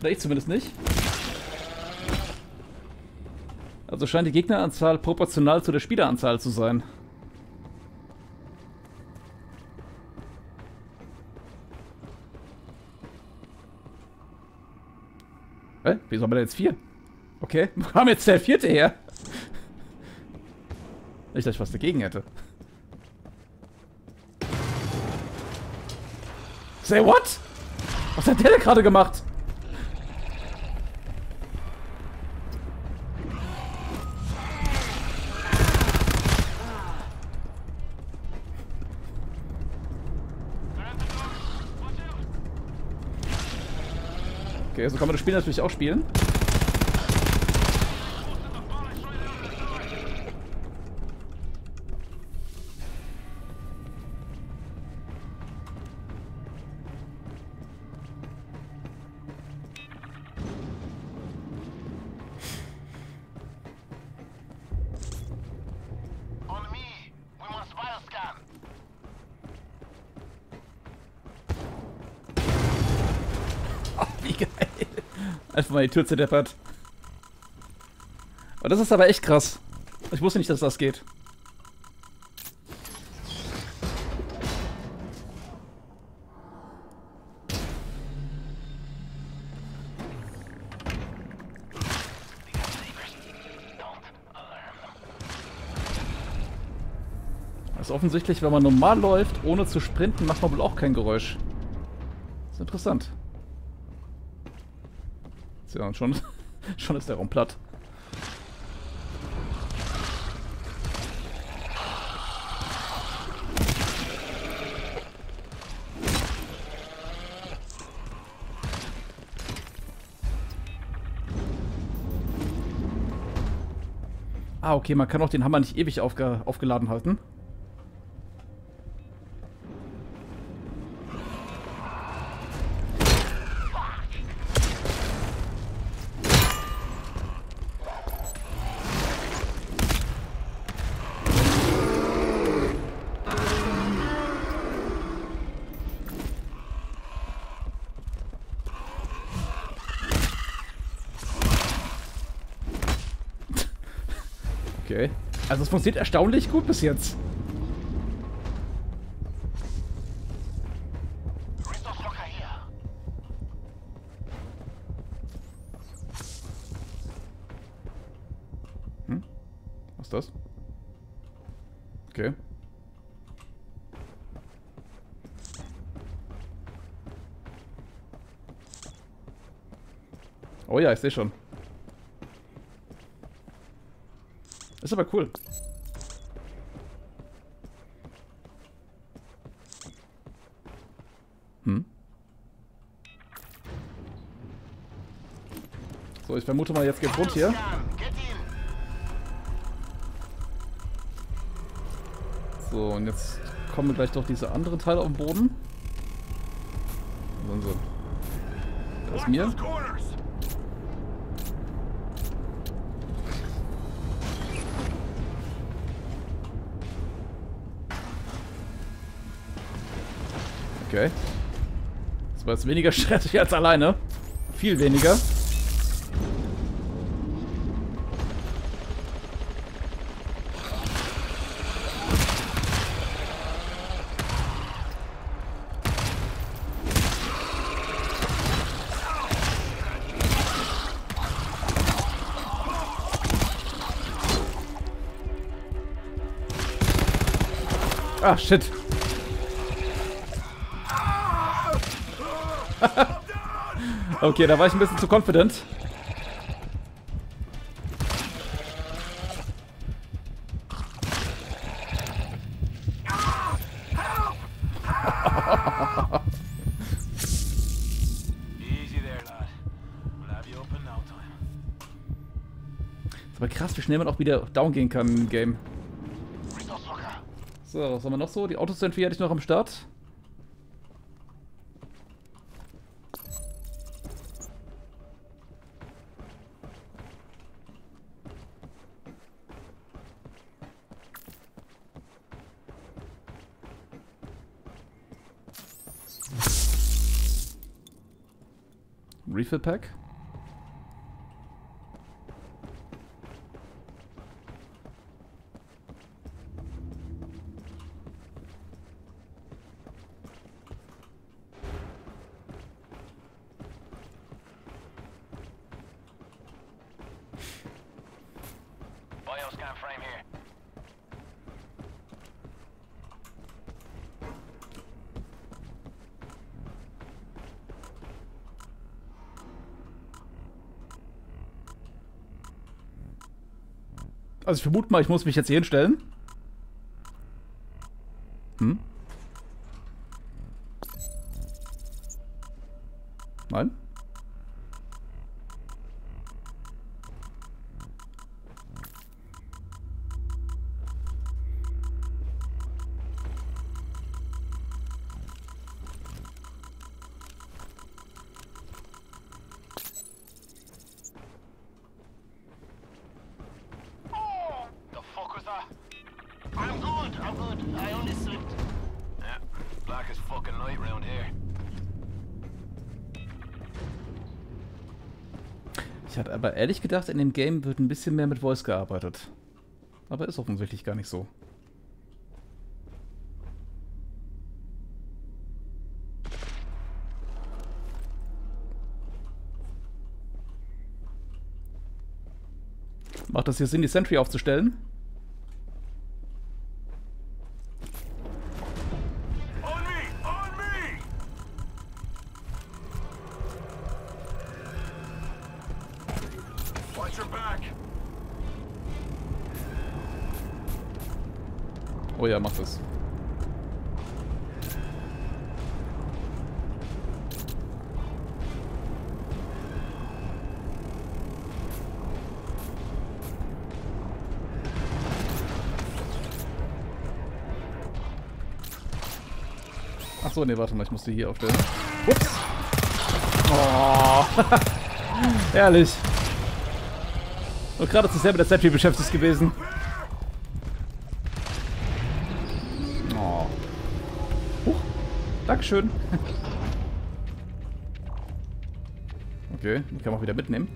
Oder ich zumindest nicht. Also scheint die Gegneranzahl proportional zu der Spieleranzahl zu sein. Hä? Wieso haben wir da jetzt 4? Okay, wo kam jetzt der 4. her? Nicht, dass ich was dagegen hätte. Say what? Was hat der denn gerade gemacht? Okay, so kann man das Spiel natürlich auch spielen. Einfach mal die Tür zerdeppert. Und das ist aber echt krass. Ich wusste nicht, dass das geht. Also offensichtlich, wenn man normal läuft, ohne zu sprinten, macht man wohl auch kein Geräusch. Das ist interessant. Ja, und schon ist der Raum platt. Ah, okay, man kann auch den Hammer nicht ewig aufgeladen halten. Okay. Also es funktioniert erstaunlich gut bis jetzt. Hm? Was ist das? Okay. Oh ja, ich sehe schon. Ist aber cool. So, ich vermute mal, jetzt geht's rund hier. So, und jetzt kommen gleich doch diese andere Teile auf den Boden. So, das ist mir. Okay. Das war jetzt weniger stretchig als alleine. Viel weniger. Ah, shit. Okay, da war ich ein bisschen zu confident. Ist aber krass, wie schnell man auch wieder down gehen kann im Game. So, was haben wir noch so? Die Autosentry hatte ich noch am Start. Refill Pack. Also ich vermute mal, ich muss mich jetzt hier hinstellen. Hm? Nein? Ich hatte aber ehrlich gedacht, in dem Game wird ein bisschen mehr mit Voice gearbeitet. Aber ist offensichtlich gar nicht so. Macht das hier Sinn, die Sentry aufzustellen? Oh ja, macht es. Ach so, nee, warte mal, ich muss die hier aufstellen. Ups. Oh. Ehrlich. Und gerade zu sehr mit der Sentry beschäftigt gewesen. Dankeschön. Okay, die kann man auch wieder mitnehmen.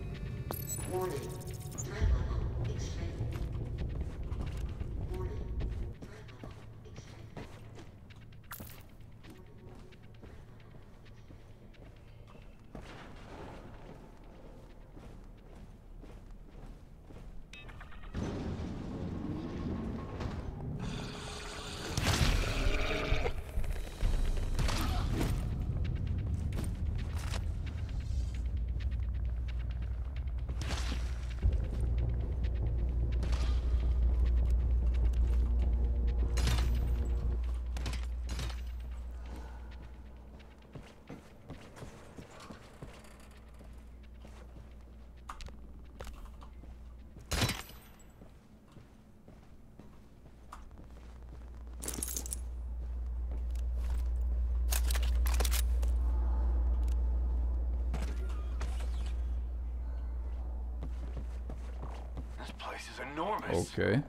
Okay.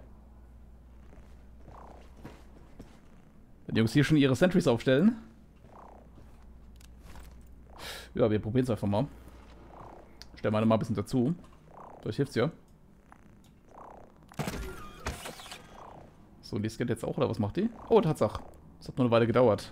Wenn die Jungs hier schon ihre Sentries aufstellen. Ja, wir probieren es einfach mal. Stellen wir eine mal ein bisschen dazu. Vielleicht hilft's ja. So, die scannt jetzt auch, oder was macht die? Oh, Tatsache. Das hat nur eine Weile gedauert.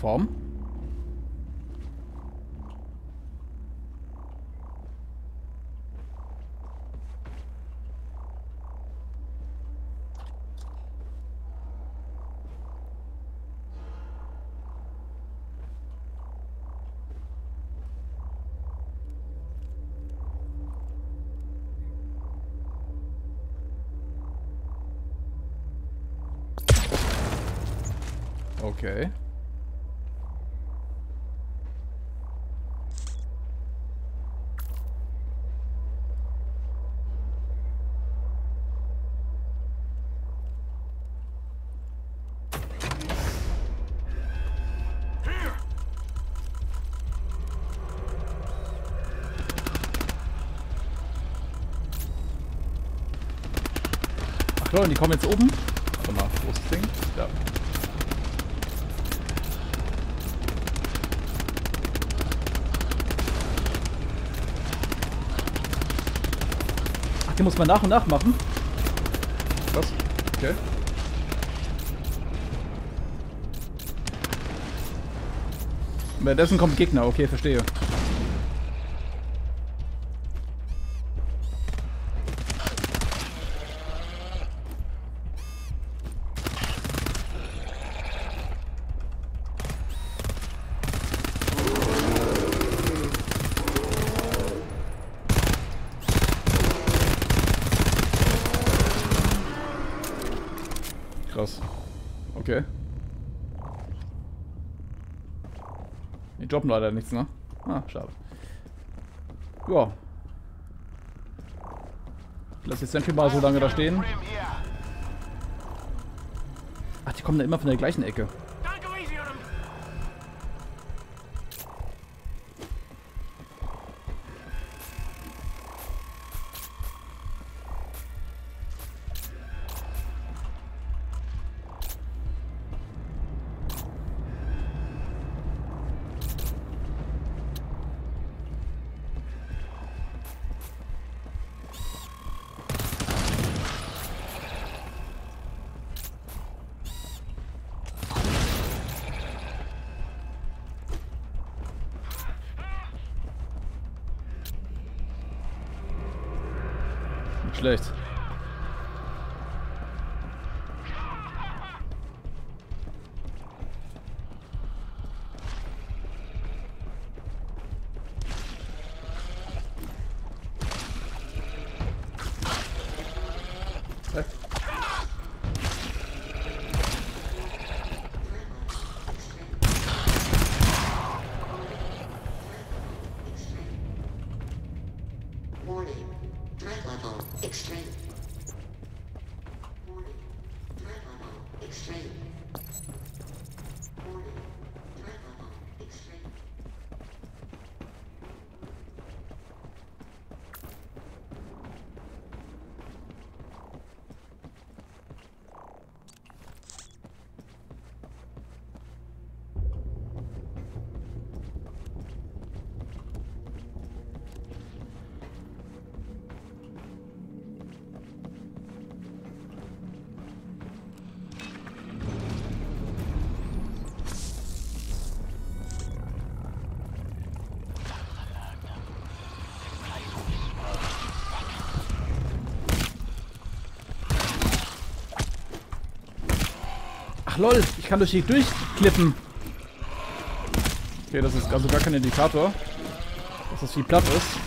Form. Okay. Und die kommen jetzt oben. Warte mal, wo ist das Ding? Ja. Ach, den muss man nach und nach machen. Was? Okay. Währenddessen kommt Gegner, okay, verstehe. Okay. Die droppen leider nichts, ne? Ah, schade. Ja. Lass jetzt Sentry mal so lange da stehen. Ach, die kommen da immer von der gleichen Ecke. Schlecht. Ach lol, ich kann durch die durchklippen. Okay, das ist also gar kein Indikator, dass das viel platt ist.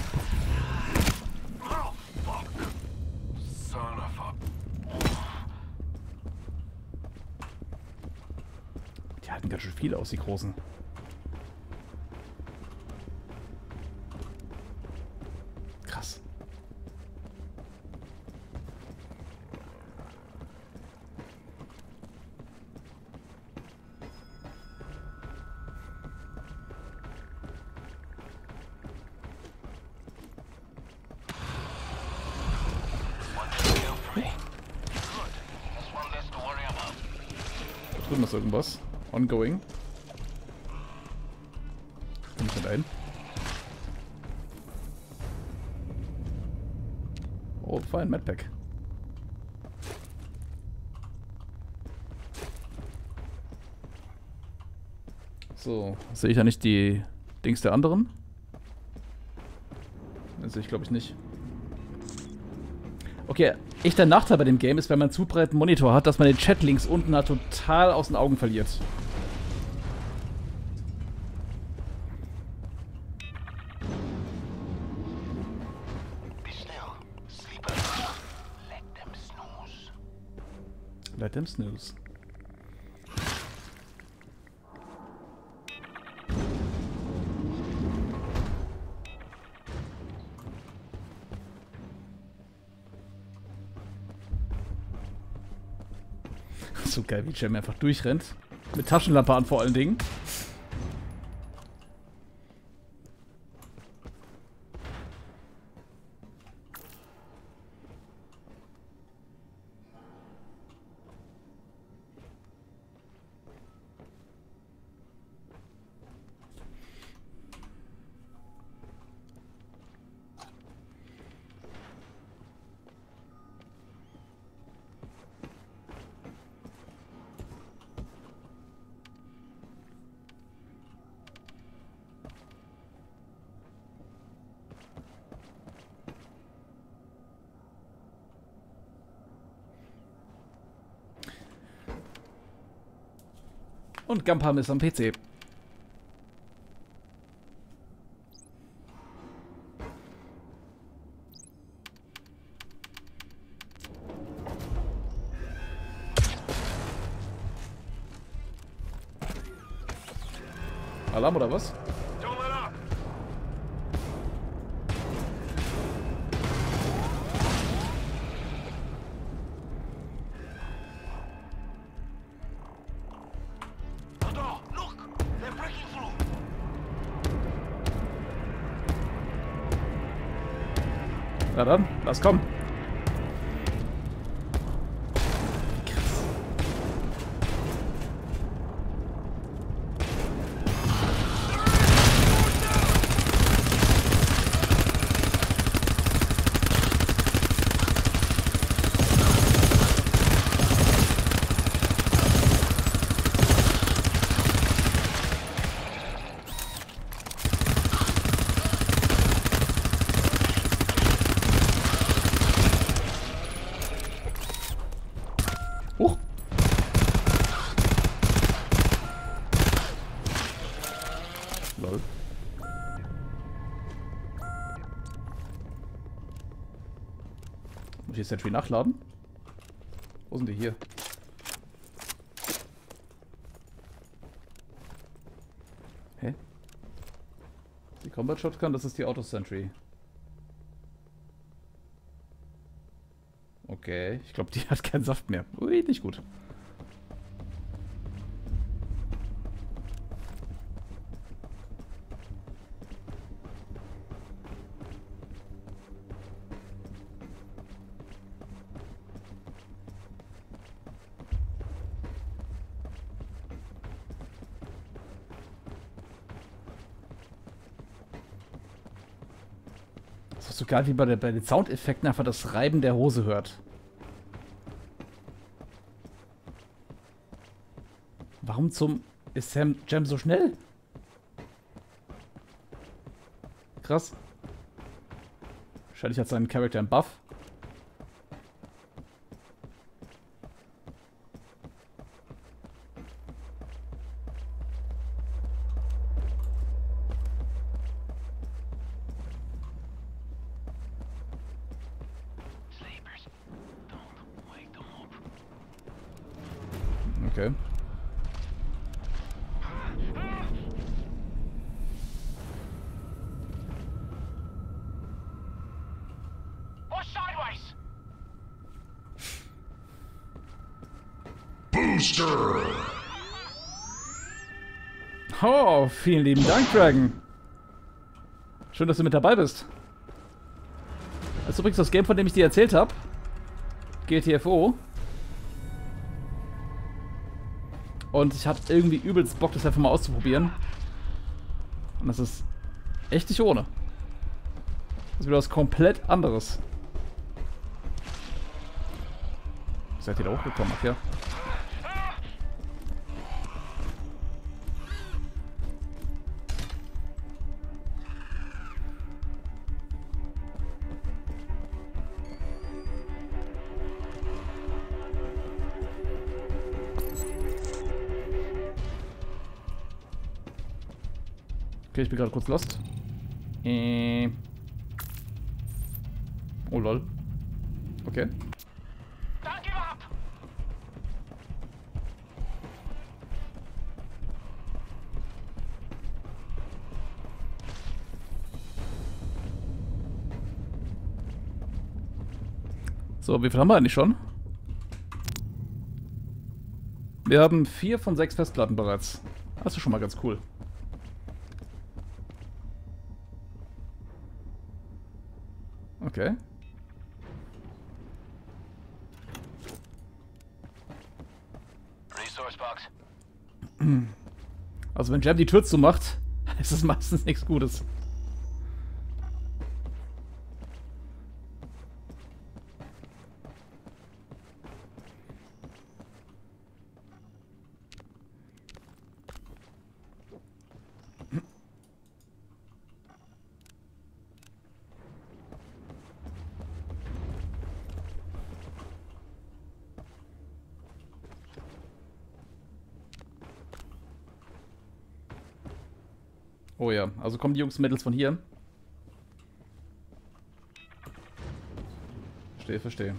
Die halten ganz schön viel aus, die Großen. Krass. Ist irgendwas ongoing. Komm ich nicht ein. Oh, fein, Madpack. So, sehe ich ja nicht die Dings der anderen? Das sehe ich, glaube ich, nicht. Okay, echter Nachteil bei dem Game ist, wenn man einen zu breiten Monitor hat, dass man den Chat links unten hat, total aus den Augen verliert. Let them snooze. So geil, wie Jam einfach durchrennt. Mit Taschenlampe an vor allen Dingen. Und Gampam ist am PC. Alarm oder was? Na dann, lass kommen. Krass. Muss ich jetzt natürlich nachladen? Wo sind die hier? Hä? Die Combat Shotgun, das ist die Auto Sentry. Okay, ich glaube, die hat keinen Saft mehr. Ui, nicht gut. So geil, wie man bei den Soundeffekten einfach das Reiben der Hose hört. Warum zum... Ist Sam Jam so schnell? Krass. Wahrscheinlich hat sein Charakter einen Buff. Okay. Oh, vielen lieben Dank, Dragon. Schön, dass du mit dabei bist. Das ist übrigens das Game, von dem ich dir erzählt habe. GTFO. Und ich hatte irgendwie übelst Bock, das einfach mal auszuprobieren. Und das ist echt nicht ohne. Das ist wieder was komplett anderes. Seid ihr da hochgekommen? Ach ja. Okay, ich bin gerade kurz lost. Oh lol. Okay. So, wie viel haben wir eigentlich schon? Wir haben 4 von 6 Festplatten bereits. Das ist schon mal ganz cool. Okay. Also wenn Jam die Tür zumacht, ist es meistens nichts Gutes. Oh ja, also kommen die Jungs mittels von hier. Verstehe, verstehe.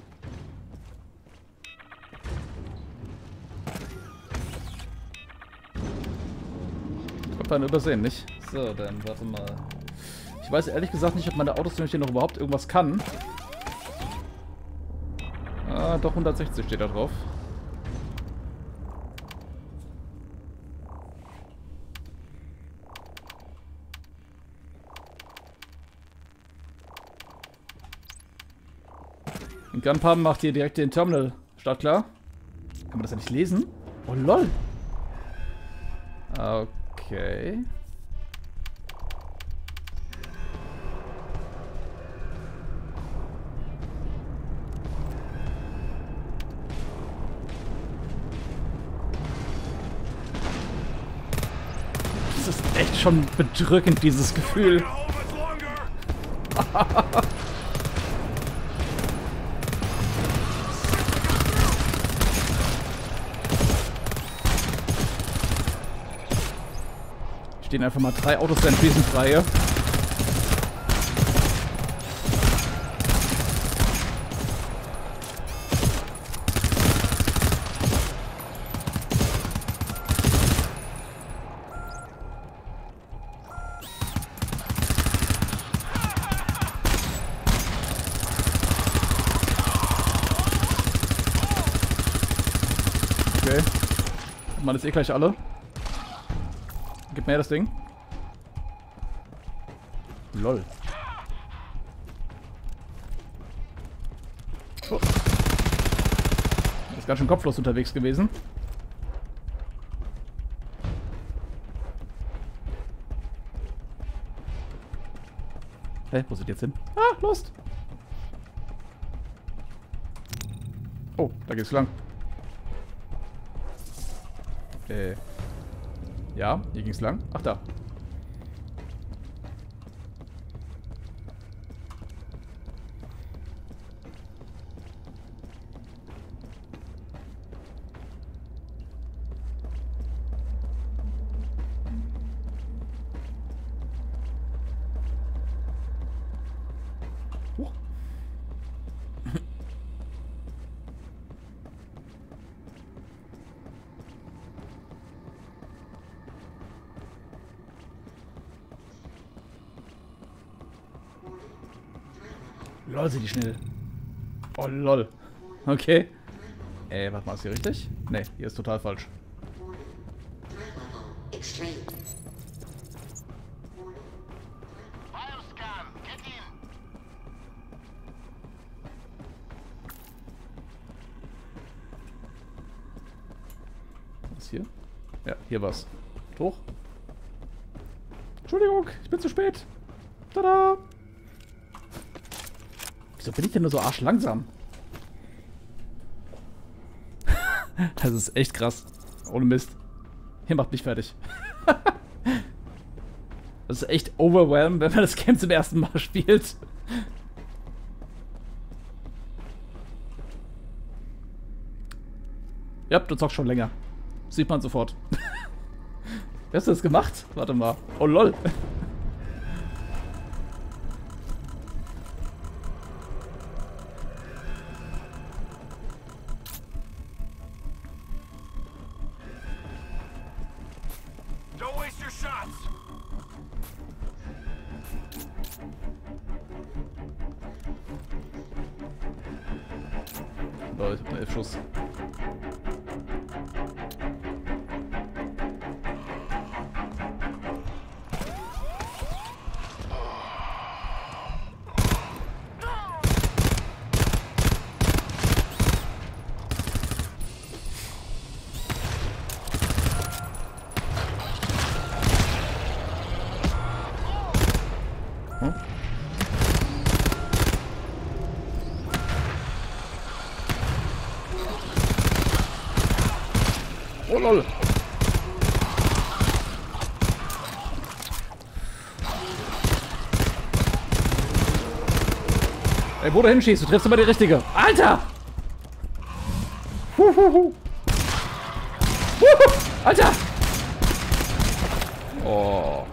Ich hab einen übersehen, nicht? So, dann warte mal. Ich weiß ehrlich gesagt nicht, ob meine Autostream hier noch überhaupt irgendwas kann. Ah, doch 160 steht da drauf. Gunpub macht hier direkt den Terminal startklar. Kann man das ja nicht lesen? Oh lol. Okay. Das ist echt schon bedrückend, dieses Gefühl. Stehen einfach mal 3 Autos in Riesenreihe. Okay. Man ist eh gleich alle. Gib mir das Ding. Lol. Oh. Ist ganz schön kopflos unterwegs gewesen. Hä, hey, wo sind die jetzt hin? Ah, Lust! Oh, da geht's lang. Ja, hier ging's lang. Ach, da. Lol, sind die schnell. Oh, lol. Okay. Warte mal, ist hier richtig? Ne, hier ist total falsch. Was hier? Ja, hier war's. Hoch. Entschuldigung, ich bin zu spät. Tada! Wieso bin ich denn nur so arschlangsam? Das ist echt krass. Ohne Mist. Hier macht mich fertig. Das ist echt overwhelming, wenn man das Game zum ersten Mal spielt. Ja, du zockst schon länger. Sieht man sofort. Wie hast du das gemacht? Warte mal. Oh lol. Lol. Ey, wo du hinschießt, du triffst immer die richtige. Alter! Alter! Oh.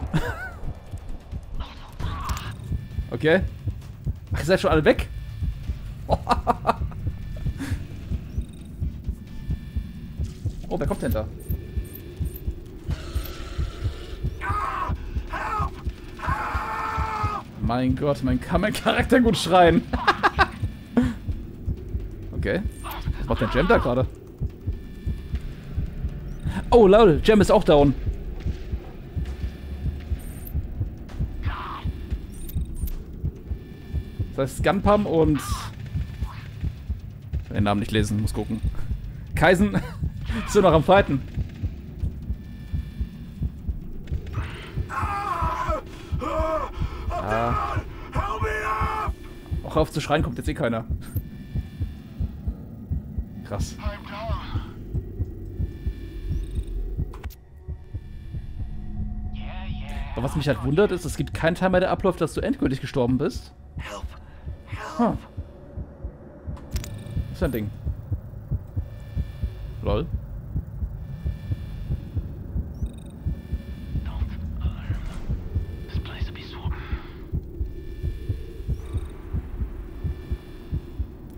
Okay. Ach, ihr seid schon alle weg? Oh, wer kommt denn da? Mein Gott, kann mein Charakter gut schreien. Okay. Was macht der Jam da gerade? Oh, lol, Jam ist auch down. Das heißt Gunpam und... Ich kann den Namen nicht lesen, muss gucken. Kaisen... Bist du noch am Fighten? Ah. Auch auf zu schreien kommt jetzt eh keiner. Krass. Aber was mich halt wundert ist, es gibt keinen Timer, der abläuft, dass du endgültig gestorben bist. Huh. Das ist ein Ding. Lol.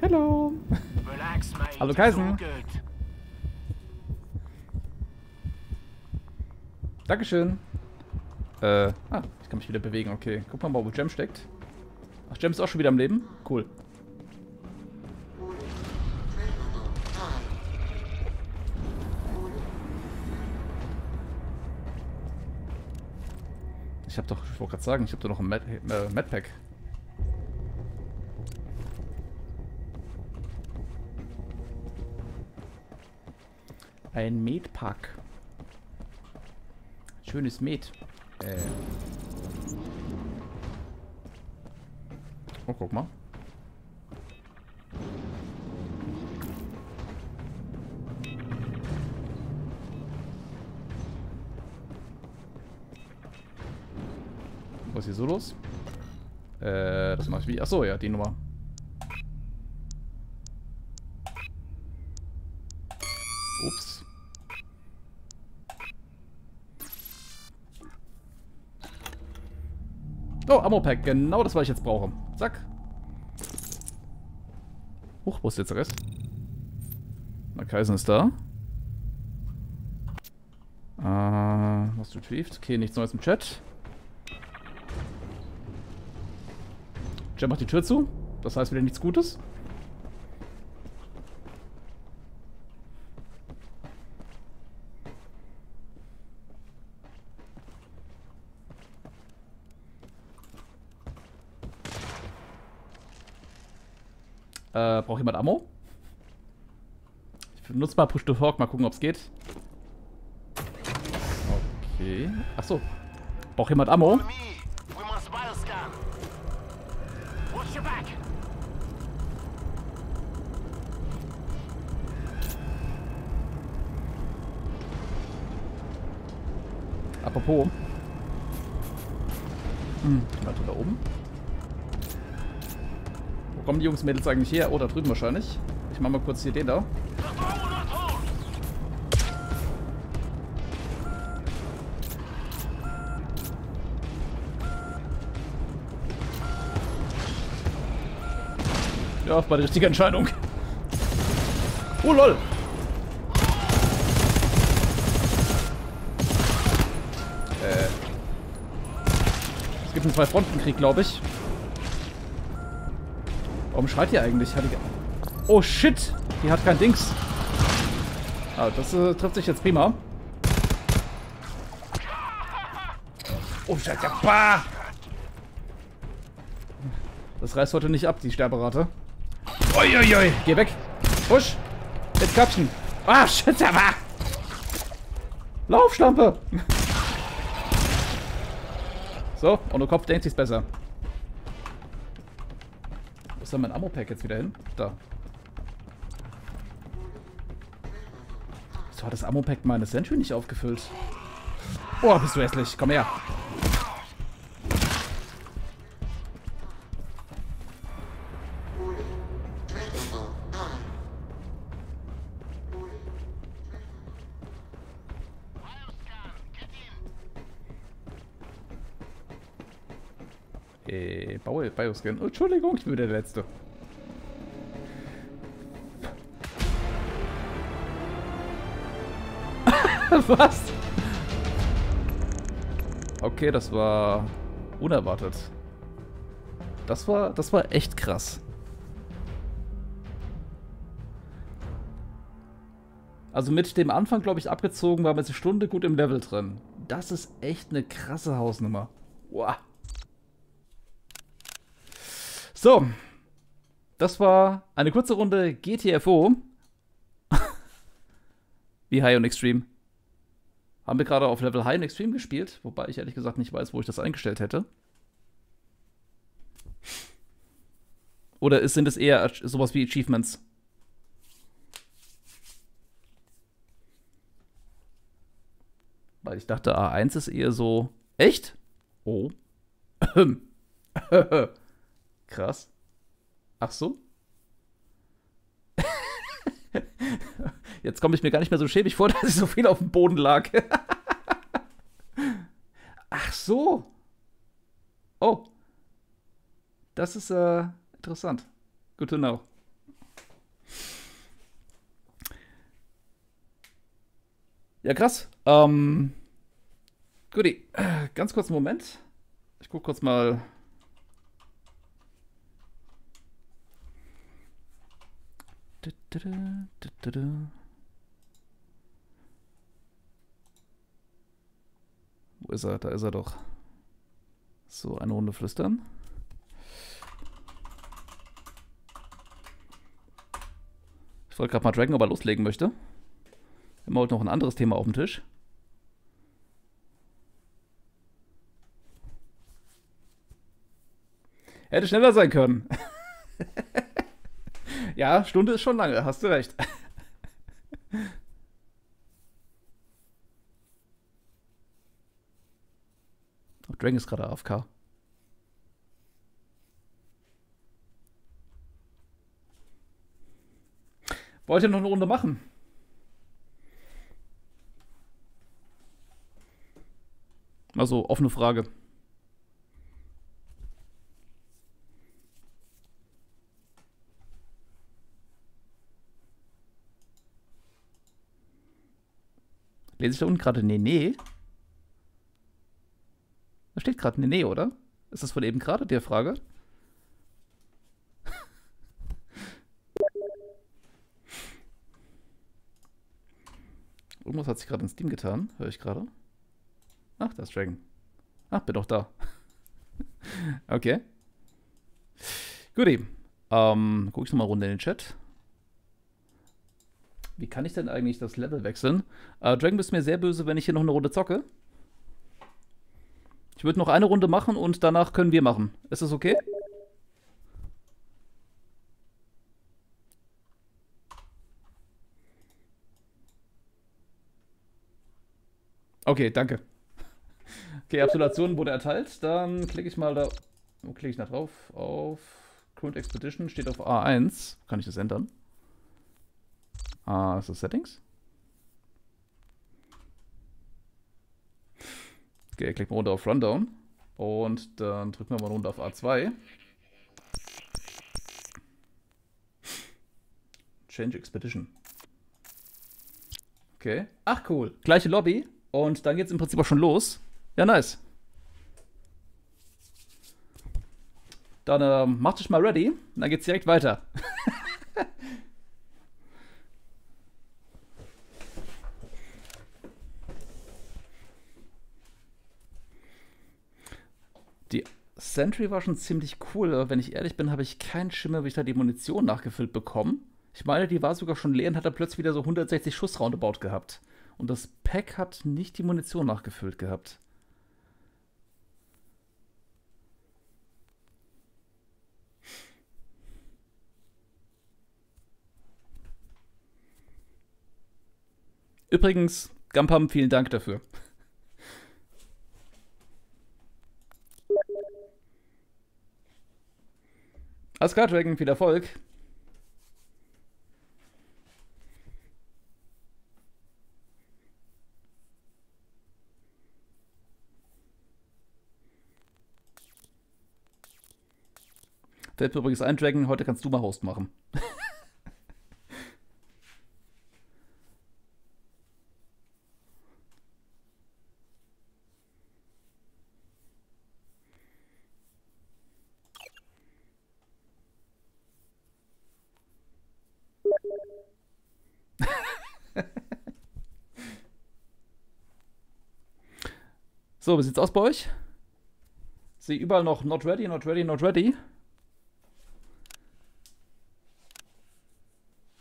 Hallo. Hallo Kaisen. Dankeschön. Ich kann mich wieder bewegen, okay. Guck mal, wo Jam steckt. Ach, Jam ist auch schon wieder am Leben? Cool. Ich hab doch, ich wollte gerade sagen, ich hab doch noch ein Medpack. Ein Medpack. Schönes Med. Oh, guck mal. Was ist hier so los? Das mache ich wie. Achso, ja, die Nummer. Ups. Oh, Ammo-Pack. Genau das, was ich jetzt brauche. Zack. Huch, wo ist jetzt der Rest? Na, Kaisen ist da. Was retrieved? Okay, nichts Neues im Chat. Jam macht die Tür zu. Das heißt wieder nichts Gutes. Braucht jemand Ammo? Ich benutze mal Push to Fork, mal gucken, ob es geht. Okay. Achso. Braucht jemand Ammo? Apropos. Warte, da oben. Wo kommen die Jungs und Mädels eigentlich her? Oh, da drüben wahrscheinlich. Ich mach mal kurz hier den da. Ja, war die richtige Entscheidung. Oh, lol. Es gibt einen Zwei-Fronten-Krieg, glaube ich. Warum schreit ihr eigentlich? Oh shit! Die hat kein Dings. Ah, das trifft sich jetzt prima. Oh shit, ja, bah! Das reißt heute nicht ab, die Sterberate. Uiuiui, geh weg! Push! Jetzt Kapschen! Ah, shit, ja, bah! Lauf, Schlampe! So, und der Kopf denkt sich's besser. Wo ist denn mein Ammo-Pack jetzt wieder hin? Da. So hat das Ammo-Pack meines Sentry nicht aufgefüllt. Oh, bist du hässlich. Komm her. Bioscan. Oh, Entschuldigung, ich bin wieder der Letzte. Was? Okay, das war unerwartet. Das war echt krass. Also mit dem Anfang, glaube ich, abgezogen, war wir jetzt eine Stunde gut im Level drin. Das ist echt eine krasse Hausnummer. Wow. So, das war eine kurze Runde GTFO. Wie High und Extreme. Haben wir gerade auf Level High und Extreme gespielt, wobei ich ehrlich gesagt nicht weiß, wo ich das eingestellt hätte. Oder sind es eher sowas wie Achievements? Weil ich dachte, A1 ist eher so... Echt? Oh. Krass. Ach so? Jetzt komme ich mir gar nicht mehr so schäbig vor, dass ich so viel auf dem Boden lag. Ach so. Oh. Das ist interessant. Good to know. Ja, krass. Guti. Ganz kurz einen Moment. Ich gucke kurz mal... Wo ist er? Da ist er doch. So, eine Runde flüstern. Ich wollte gerade mal Dragon, ob er loslegen möchte. Wir haben heute noch ein anderes Thema auf dem Tisch. Hätte schneller sein können. Ja, Stunde ist schon lange, hast du recht. Oh, Dragon ist gerade AFK. Wollt ihr noch eine Runde machen? Also, offene Frage. Lese ich da unten gerade Nene? Da steht gerade Nene, oder? Ist das von eben gerade, die Frage? Irgendwas hat sich gerade in Steam getan, höre ich gerade. Ach, da ist Dragon. Ach, bin doch da. Okay. Gut eben. Gucke ich nochmal runter in den Chat. Wie kann ich denn eigentlich das Level wechseln? Dragon, bist mir sehr böse, wenn ich hier noch eine Runde zocke. Ich würde noch eine Runde machen und danach können wir machen. Ist das okay? Okay, danke. Okay, Absolution wurde erteilt. Dann klicke ich mal da. Wo klicke ich da drauf? Auf Current Expedition steht auf A1. Kann ich das ändern? Ah, ist das Settings? Okay, klicken wir runter auf Rundown. Und dann drücken wir mal runter auf A2. Change Expedition. Okay. Ach, cool. Gleiche Lobby. Und dann geht's im Prinzip auch schon los. Ja, nice. Dann mach dich mal ready. Dann geht's direkt weiter. Die Sentry war schon ziemlich cool. Wenn ich ehrlich bin, habe ich keinen Schimmer, wie ich da die Munition nachgefüllt bekomme. Ich meine, die war sogar schon leer und hat da plötzlich wieder so 160 Schuss roundabout gehabt. Und das Pack hat nicht die Munition nachgefüllt gehabt. Übrigens, Gampam, vielen Dank dafür. Alles klar, Dragon, viel Erfolg. Fällt mir übrigens ein, Dragon, heute kannst du mal Host machen. So, wie sieht's aus bei euch? Sehe überall noch not ready, not ready, not ready.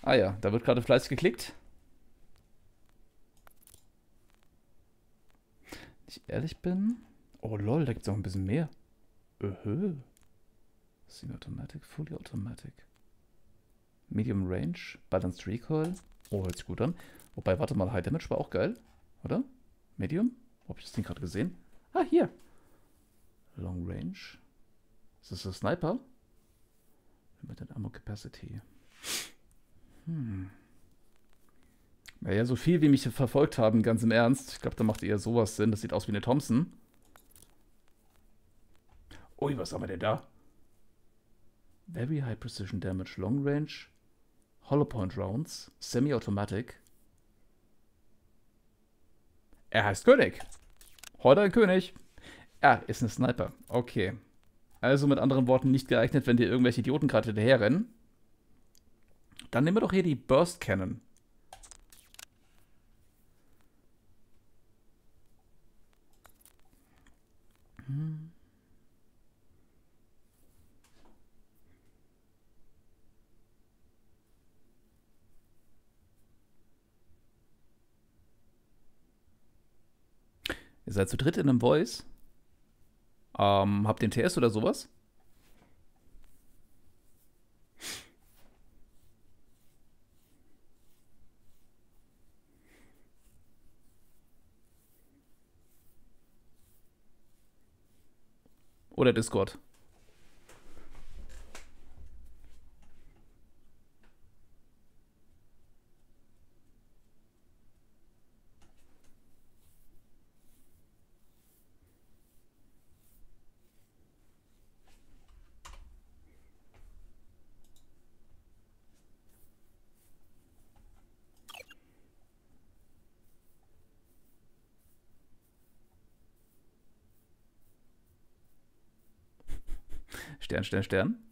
Ah ja, da wird gerade fleißig geklickt. Wenn ich ehrlich bin. Oh lol, da gibt es noch ein bisschen mehr. Semi-Automatic, Fully Automatic. Medium Range, Balanced Recoil. Oh, hört sich gut an. Wobei, warte mal, High Damage war auch geil, oder? Medium? Hab ich das Ding gerade gesehen? Ah, hier. Long Range. Ist das der Sniper? Limited Ammo Capacity. Naja, so viel wie mich verfolgt haben, ganz im Ernst. Ich glaube, da macht eher sowas Sinn. Das sieht aus wie eine Thompson. Ui, was haben wir denn da? Very High Precision Damage, Long Range, Hollow Point Rounds, Semi-Automatic. Er heißt König. Heute ein König. Er ist ein Sniper. Okay. Also mit anderen Worten nicht geeignet, wenn dir irgendwelche Idioten gerade hinterherrennen. Dann nehmen wir doch hier die Burst Cannon. Ihr seid zu dritt in einem Voice. Habt ihr den TS oder sowas? Oder Discord. Stern, Stern, Stern.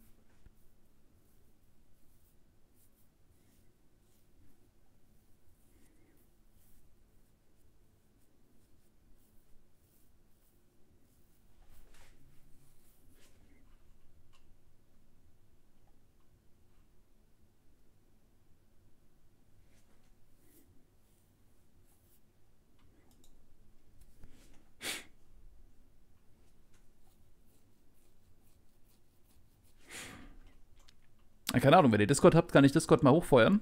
Keine Ahnung, wenn ihr Discord habt, kann ich Discord mal hochfeuern.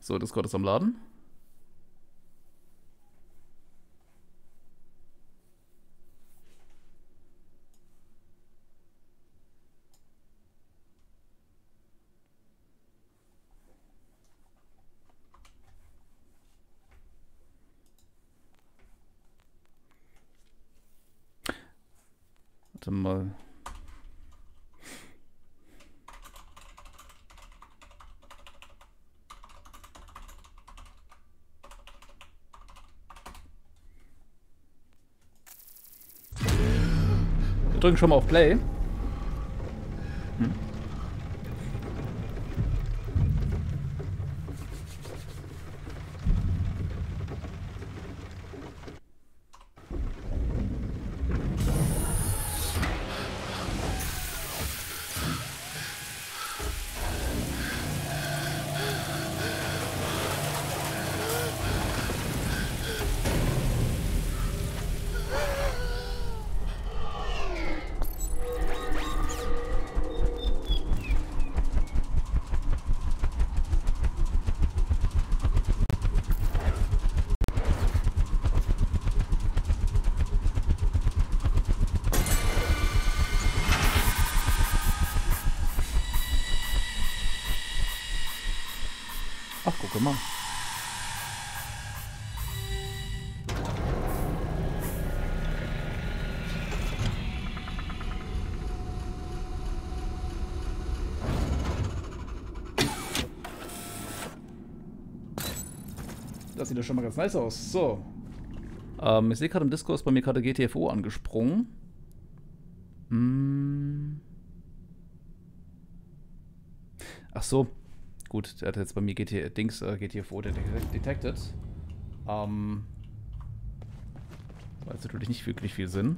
So, Discord ist am Laden. Warte mal. Wir drücken schon mal auf Play. Das sieht ja schon mal ganz nice aus. So. Ich sehe gerade im Discord ist bei mir gerade GTFO angesprungen. Ach so. Gut, der hat jetzt bei mir GTFO detected. Das macht natürlich nicht wirklich viel Sinn.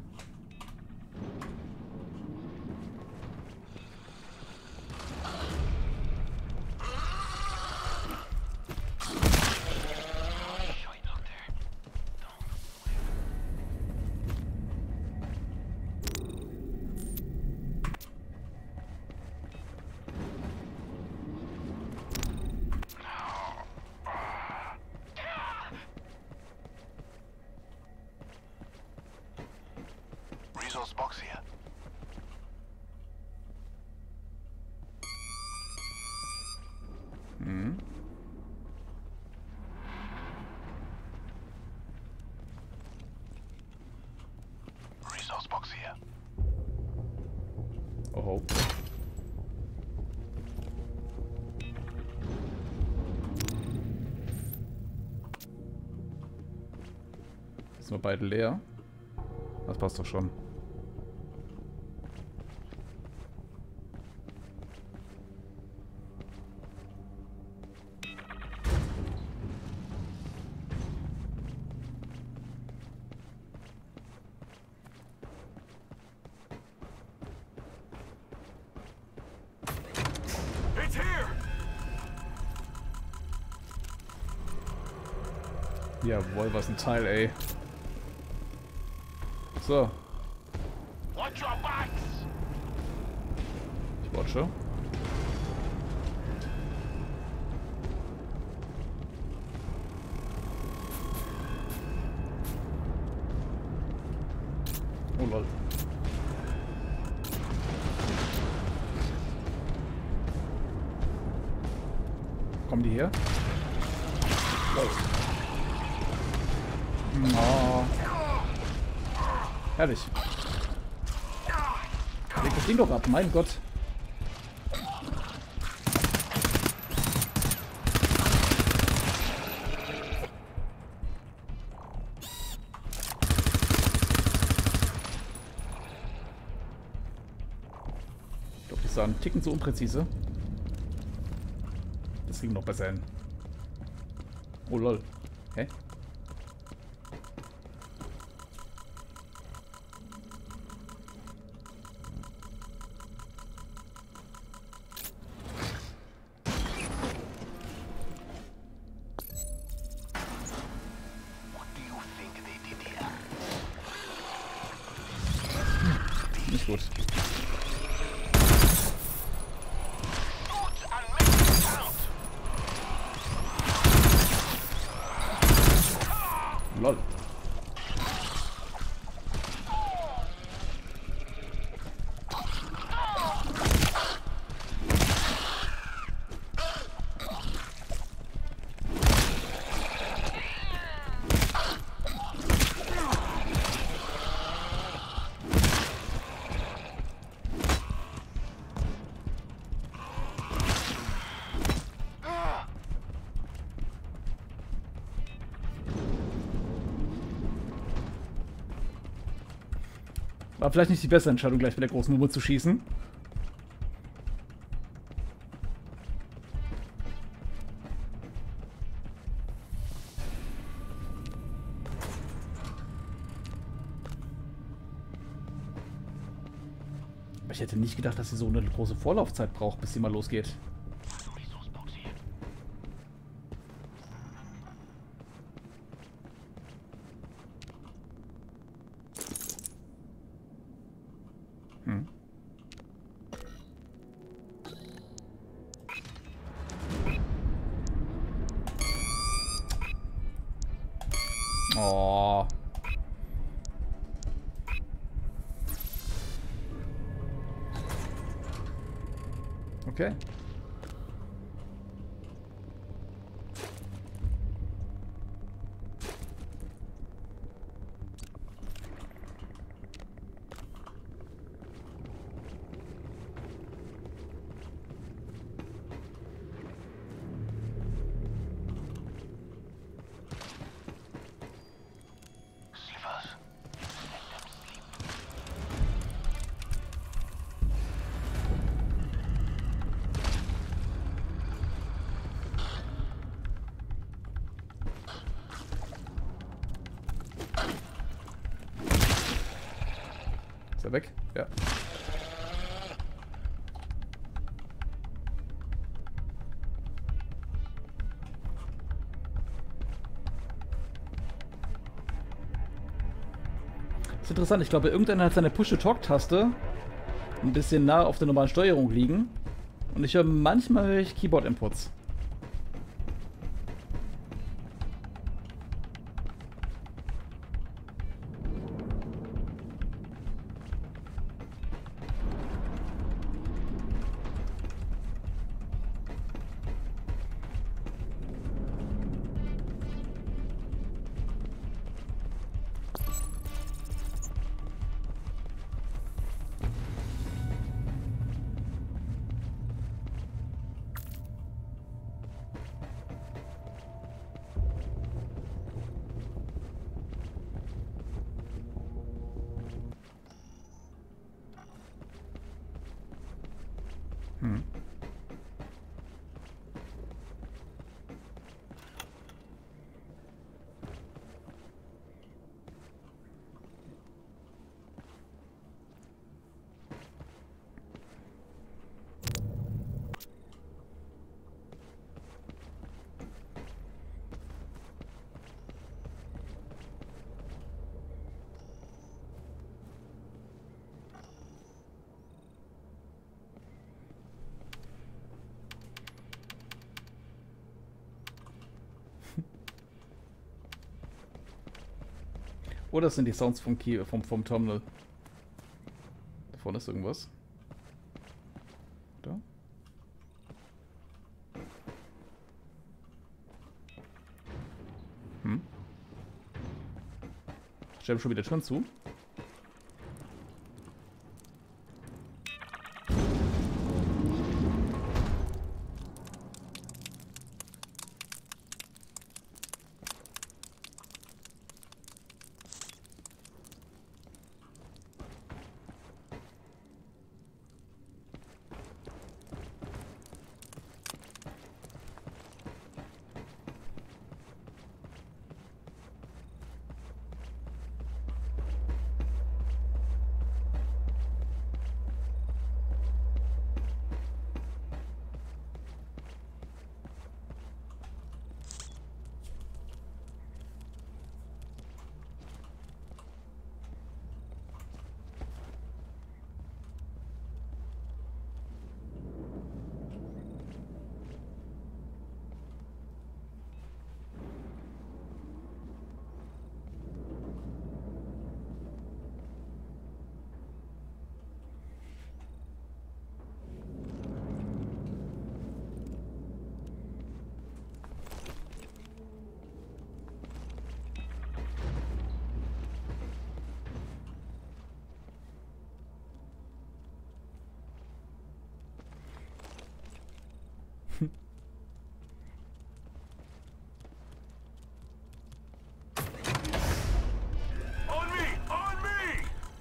Sind wir beide leer? Das passt doch schon. Jawohl, was ein Teil, ey. So. Ich watche. Oh lol. Kommen die hier? Lol. Oh. Herrlich. Leg das Ding doch ab, mein Gott. Ich glaube, das war ein Ticken zu unpräzise. Das ging noch besser hin. Oh lol. Hä? gut. Lol. War vielleicht nicht die beste Entscheidung, gleich mit der großen Nummer zu schießen. Ich hätte nicht gedacht, dass sie so eine große Vorlaufzeit braucht, bis sie mal losgeht. Okay. Weg? Ja. Das ist interessant. Ich glaube, irgendeiner hat seine Push-to-Talk-Taste ein bisschen nah auf der normalen Steuerung liegen. Und ich höre manchmal Keyboard-Inputs. Oh, das sind die Sounds vom Terminal. Da vorne ist irgendwas. Da. Hm. Ich stelle schon wieder Türen zu.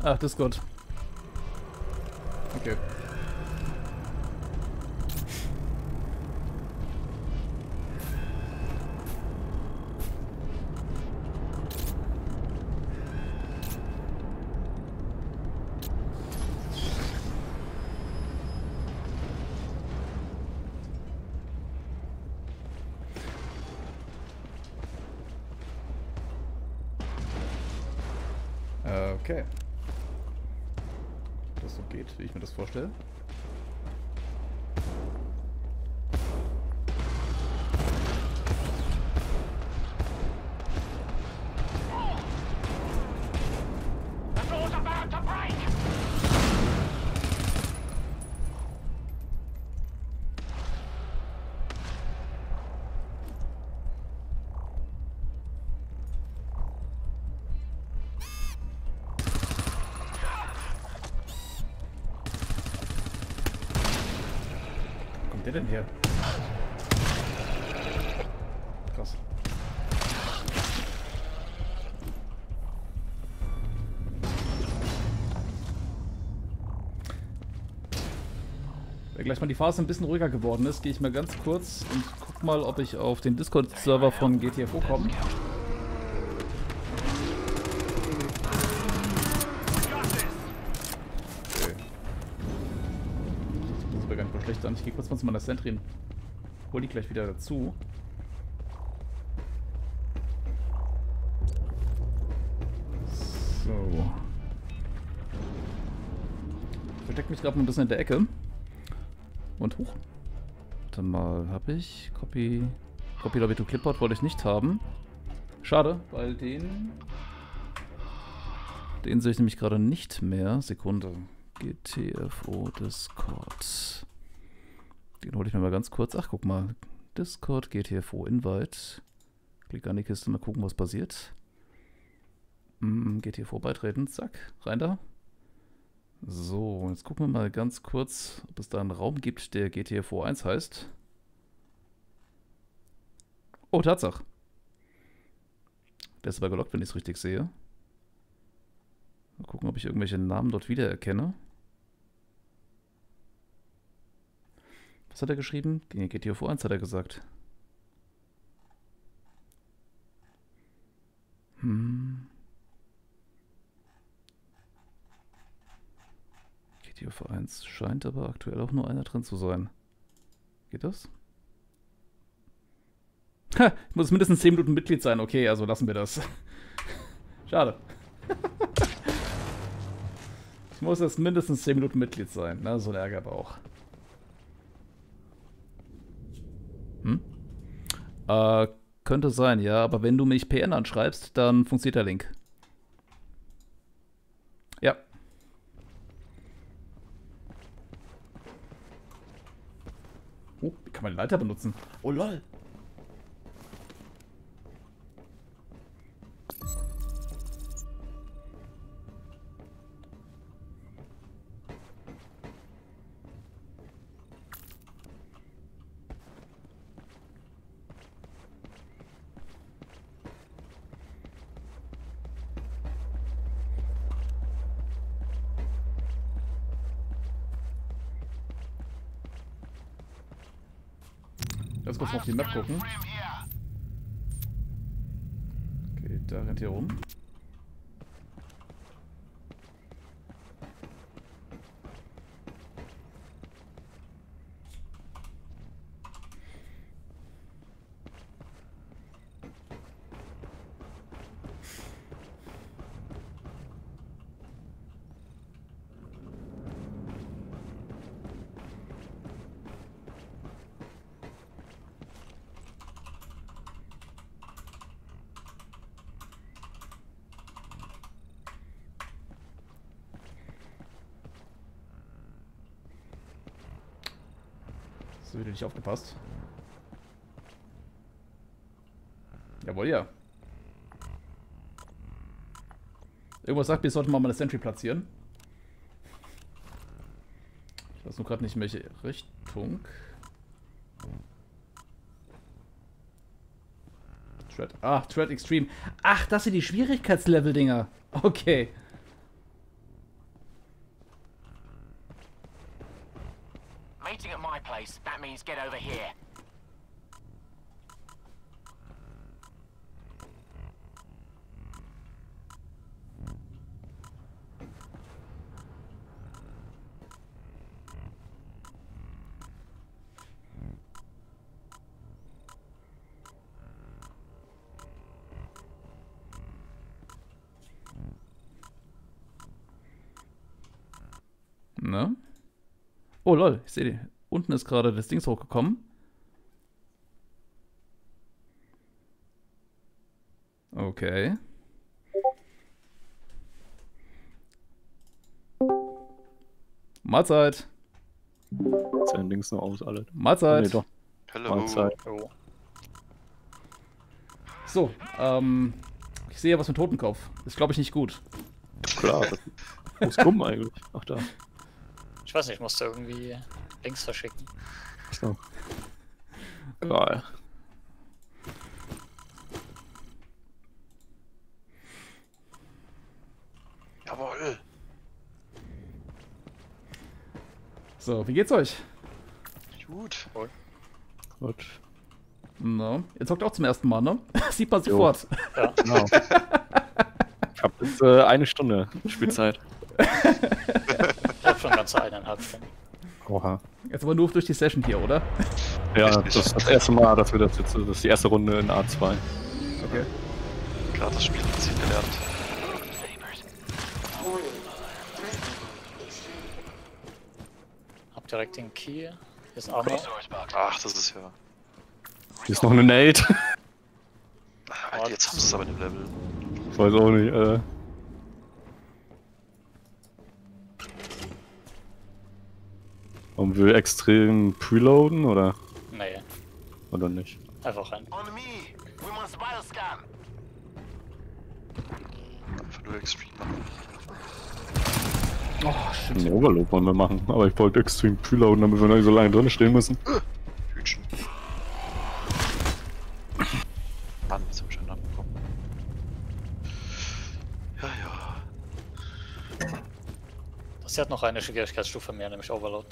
Ach, Discord. Okay. Okay. Ob das so geht, wie ich mir das vorstelle. Was denn hier? Krass. Weil gleich mal die Phase ein bisschen ruhiger geworden ist, gehe ich mal ganz kurz und guck mal, ob ich auf den Discord-Server von GTFO komme. Ich gehe kurz mal zu meiner Sentry hin. Hol die gleich wieder dazu. So. Ich verstecke mich gerade mal ein bisschen in der Ecke. Und hoch. Warte mal, habe ich Copy Lobby to Clipboard wollte ich nicht haben. Schade, weil den sehe ich nämlich gerade nicht mehr. Sekunde. GTFO Discord. Den hole ich mir mal ganz kurz. Ach, guck mal. Discord, GTFO, Invite. Klick an die Kiste, mal gucken, was passiert. GTFO beitreten, zack, rein da. So, jetzt gucken wir mal ganz kurz, ob es da einen Raum gibt, der GTFO 1 heißt. Oh, Tatsache. Der ist aber gelockt, wenn ich es richtig sehe. Mal gucken, ob ich irgendwelche Namen dort wiedererkenne. Was hat er geschrieben? GTFO 1 hat er gesagt. GTFO 1 scheint aber aktuell auch nur einer drin zu sein. Geht das? Ha! Ich muss mindestens 10 Minuten Mitglied sein. Okay, also lassen wir das. Schade. Ich muss jetzt mindestens 10 Minuten Mitglied sein. Na, so ein Ärger aber auch. Könnte sein, ja, aber wenn du mich PN anschreibst, dann funktioniert der Link. Ja. Oh, wie kann man die Leiter benutzen? Oh lol. Lass kurz mal auf die Map gucken. Okay, da rennt hier rum. Wieder nicht aufgepasst. Jawohl, ja. Irgendwas sagt mir, ich sollte mal meine Sentry platzieren. Ich weiß nur gerade nicht, in welche Richtung. Thread. Ah, Thread Extreme. Ach, das sind die Schwierigkeitslevel-Dinger. Okay. means get over here. Ne? Oh lol, ich sehe den. Unten ist gerade das Ding hochgekommen. Okay. Mahlzeit. Sein Dings noch aus, Alter. Mahlzeit. Nee, doch. Hello. Mahlzeit. Oh. So, ich sehe was mit Totenkopf. Ist glaube ich nicht gut. Klar. Wo ist Gumm eigentlich? Ach da. Ich weiß nicht, ich musste irgendwie Links verschicken. So. Geil. Jawohl. So, wie geht's euch? Gut. Gut. No. Ihr zockt auch zum ersten Mal, ne? Sieht man sofort. Ja, genau. Ich hab jetzt eine Stunde Spielzeit. Ich hab schon ganze 1,5 Stunden. Oha. Jetzt aber nur durch die Session hier, oder? Ja, das ist das erste Mal, dass wir das jetzt, das ist die erste Runde in A2. Okay. Gerade das Spielprinzip gelernt. Hab direkt den Key. Hier ist auch noch. Ach, das ist ja. Hier ist noch eine Nate. Alter, jetzt haben sie es aber in dem Level. Ich weiß auch nicht, Und will extrem preloaden, oder? Nee. Oder nicht? Einfach rein. Einfach nur Extreme machen. Oh, shit. Einen Overload wollen wir machen, aber ich wollte Extreme preloaden, damit wir nicht so lange drin stehen müssen. Hütchen. Mann, jetzt hab ich einen abbekommen. Ja, ja. Das hat noch eine Schwierigkeitsstufe mehr, nämlich Overload.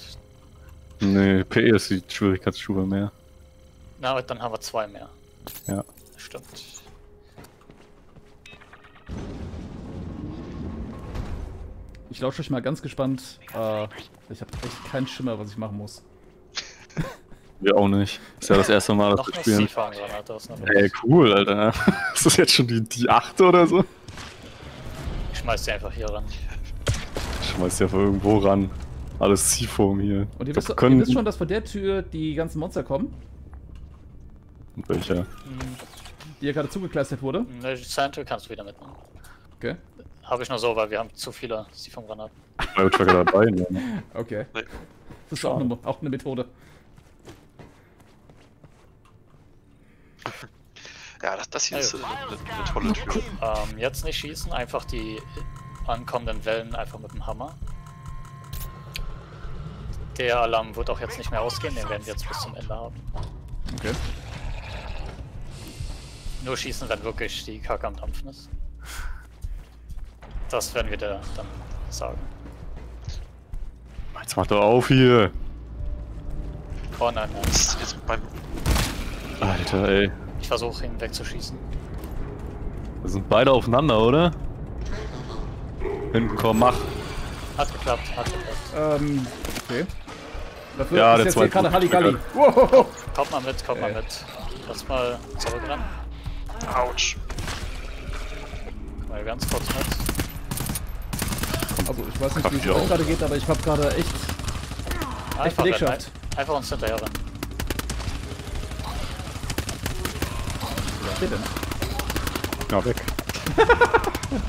Nee, PE ist die Schwierigkeitsstufe mehr. Na, aber dann haben wir 2 mehr. Ja. Stimmt. Ich lausche euch mal ganz gespannt. Ich habe echt keinen Schimmer, was ich machen muss. Wir auch nicht. Ist ja das erste Mal, dass wir spielen. Ey, cool, Alter. Ist das jetzt schon die 8. oder so? Ich schmeiß die einfach hier ran. Ich schmeiß die einfach irgendwo ran. Alles Seafoam hier. Und ihr wisst schon, dass vor der Tür die ganzen Monster kommen? Und welche? Die ja gerade zugekleistert wurde? Ne, die Sandtür kannst du wieder mitnehmen. Okay. Habe ich nur so, weil wir haben zu viele Seafoam-Granaten. Ja, ich war gerade dabei, ne? Okay. Nee. Das ist auch eine Methode. Ja, das hier ist eine tolle Tür. Jetzt nicht schießen, einfach die ankommenden Wellen einfach mit dem Hammer. Der Alarm wird auch jetzt nicht mehr ausgehen, den werden wir jetzt bis zum Ende haben. Okay. Nur schießen, wenn wirklich die Kacke am Dampfen ist. Das werden wir dir dann sagen. Jetzt mach doch auf hier! Oh nein, nein. Jetzt beim Alter, ey. Ich versuche ihn wegzuschießen. Wir sind beide aufeinander, oder? Hinten komm, mach. Hat geklappt, hat geklappt. Okay. Dafür ja, ist jetzt hier gerade Halligalli. Wow. Kommt mal mit, kommt mal mit. Lass mal zurück ran. Autsch. Komm mal ganz kurz mit. Also, ich weiß nicht, wie es gerade geht, aber ich hab gerade echt. Einfach Belegschaft. Einfach uns hinterher rennen. Was steht denn? Ja, weg.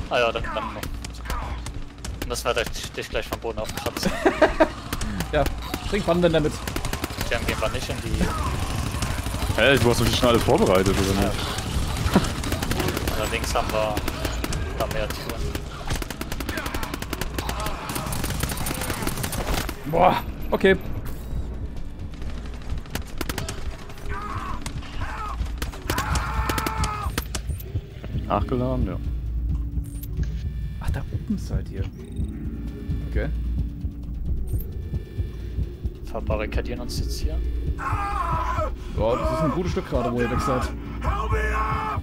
Ah ja, dann noch. Müssen wir dich gleich vom Boden aufkratzen. Ja, trink wann denn damit? Dann gehen wir nicht in die. Hey, du hast doch schon alles vorbereitet, oder nicht? Ja. Allerdings haben wir da mehr Türen. Boah, okay. Nachgeladen, ja. Ach, da oben seid ihr. Okay. Verbarrikadieren uns jetzt hier. Boah, das ist ein gutes Stück gerade, wo ihr weg seid.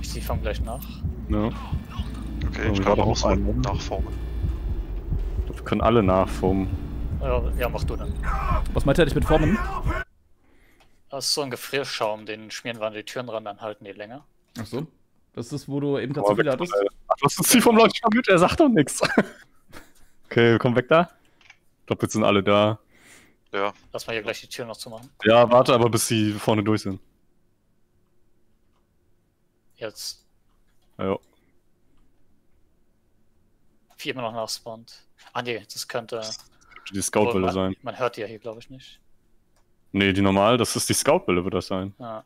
Ich zieh vom gleich nach. Ja. Okay, ich kann auch so einen nachformen. Wir können alle nachformen. Ja, mach du dann. Was meint ihr nicht mit Formen? Das ist so ein Gefrierschaum, den schmieren wir an die Türen ran, dann halten die länger. Ach so. Das ist, wo du eben dazu viel hattest. Lass uns die vom Leuchtturm mit, er sagt doch nichts. Okay, komm weg da. Ich glaube, jetzt sind alle da. Ja. Lass mal hier gleich die Tür noch zumachen. Ja, warte aber, bis sie vorne durch sind. Jetzt. Ja. Immer noch nachspawnt. Ah ne, das könnte die Scout-Welle sein. Man hört die ja hier, glaube ich, nicht. Ne, die normal, das ist die Scout-Welle, wird das sein. Ja.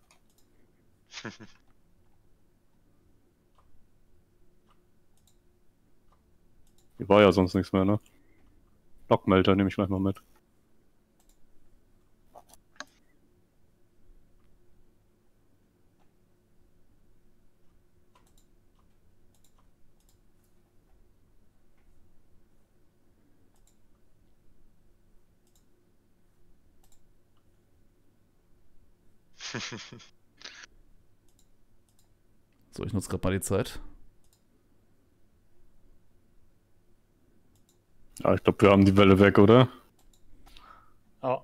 Hier war ja sonst nichts mehr, ne? Lockmelder nehme ich gleich mal mit. So, ich nutze gerade mal die Zeit. Ja, ich glaube, wir haben die Welle weg, oder? Oh.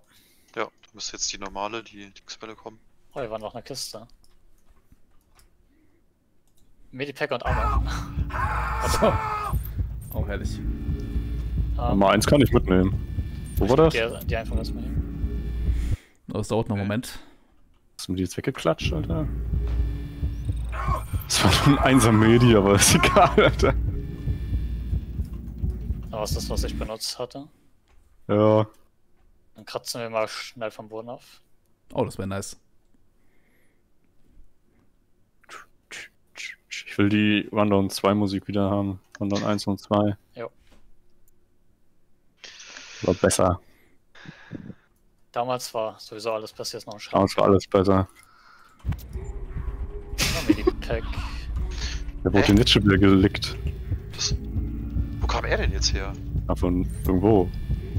Ja, da müsste jetzt die normale, die X-Welle kommen. Oh, hier war noch eine Kiste. Medipack und Armor. Also. Oh, herrlich. Nummer 1 kann ich mitnehmen. Wo war das? Die einfach das mitnehmen. Das dauert noch einen Moment. Hast du mir die jetzt weggeklatscht, Alter? Das war schon ein einsamer Medi, aber ist egal, Alter. Aber ist das, was ich benutzt hatte? Ja. Dann kratzen wir mal schnell vom Boden auf. Oh, das wäre nice. Ich will die Rundown 2 Musik wieder haben. Rundown 1 und 2. Jo. War besser. Damals war sowieso alles besser, jetzt noch ein Schrank. Damals war alles besser. Medipack. Der wurde jetzt schon wieder gelickt. Wo kam er denn jetzt her? Ja, von irgendwo.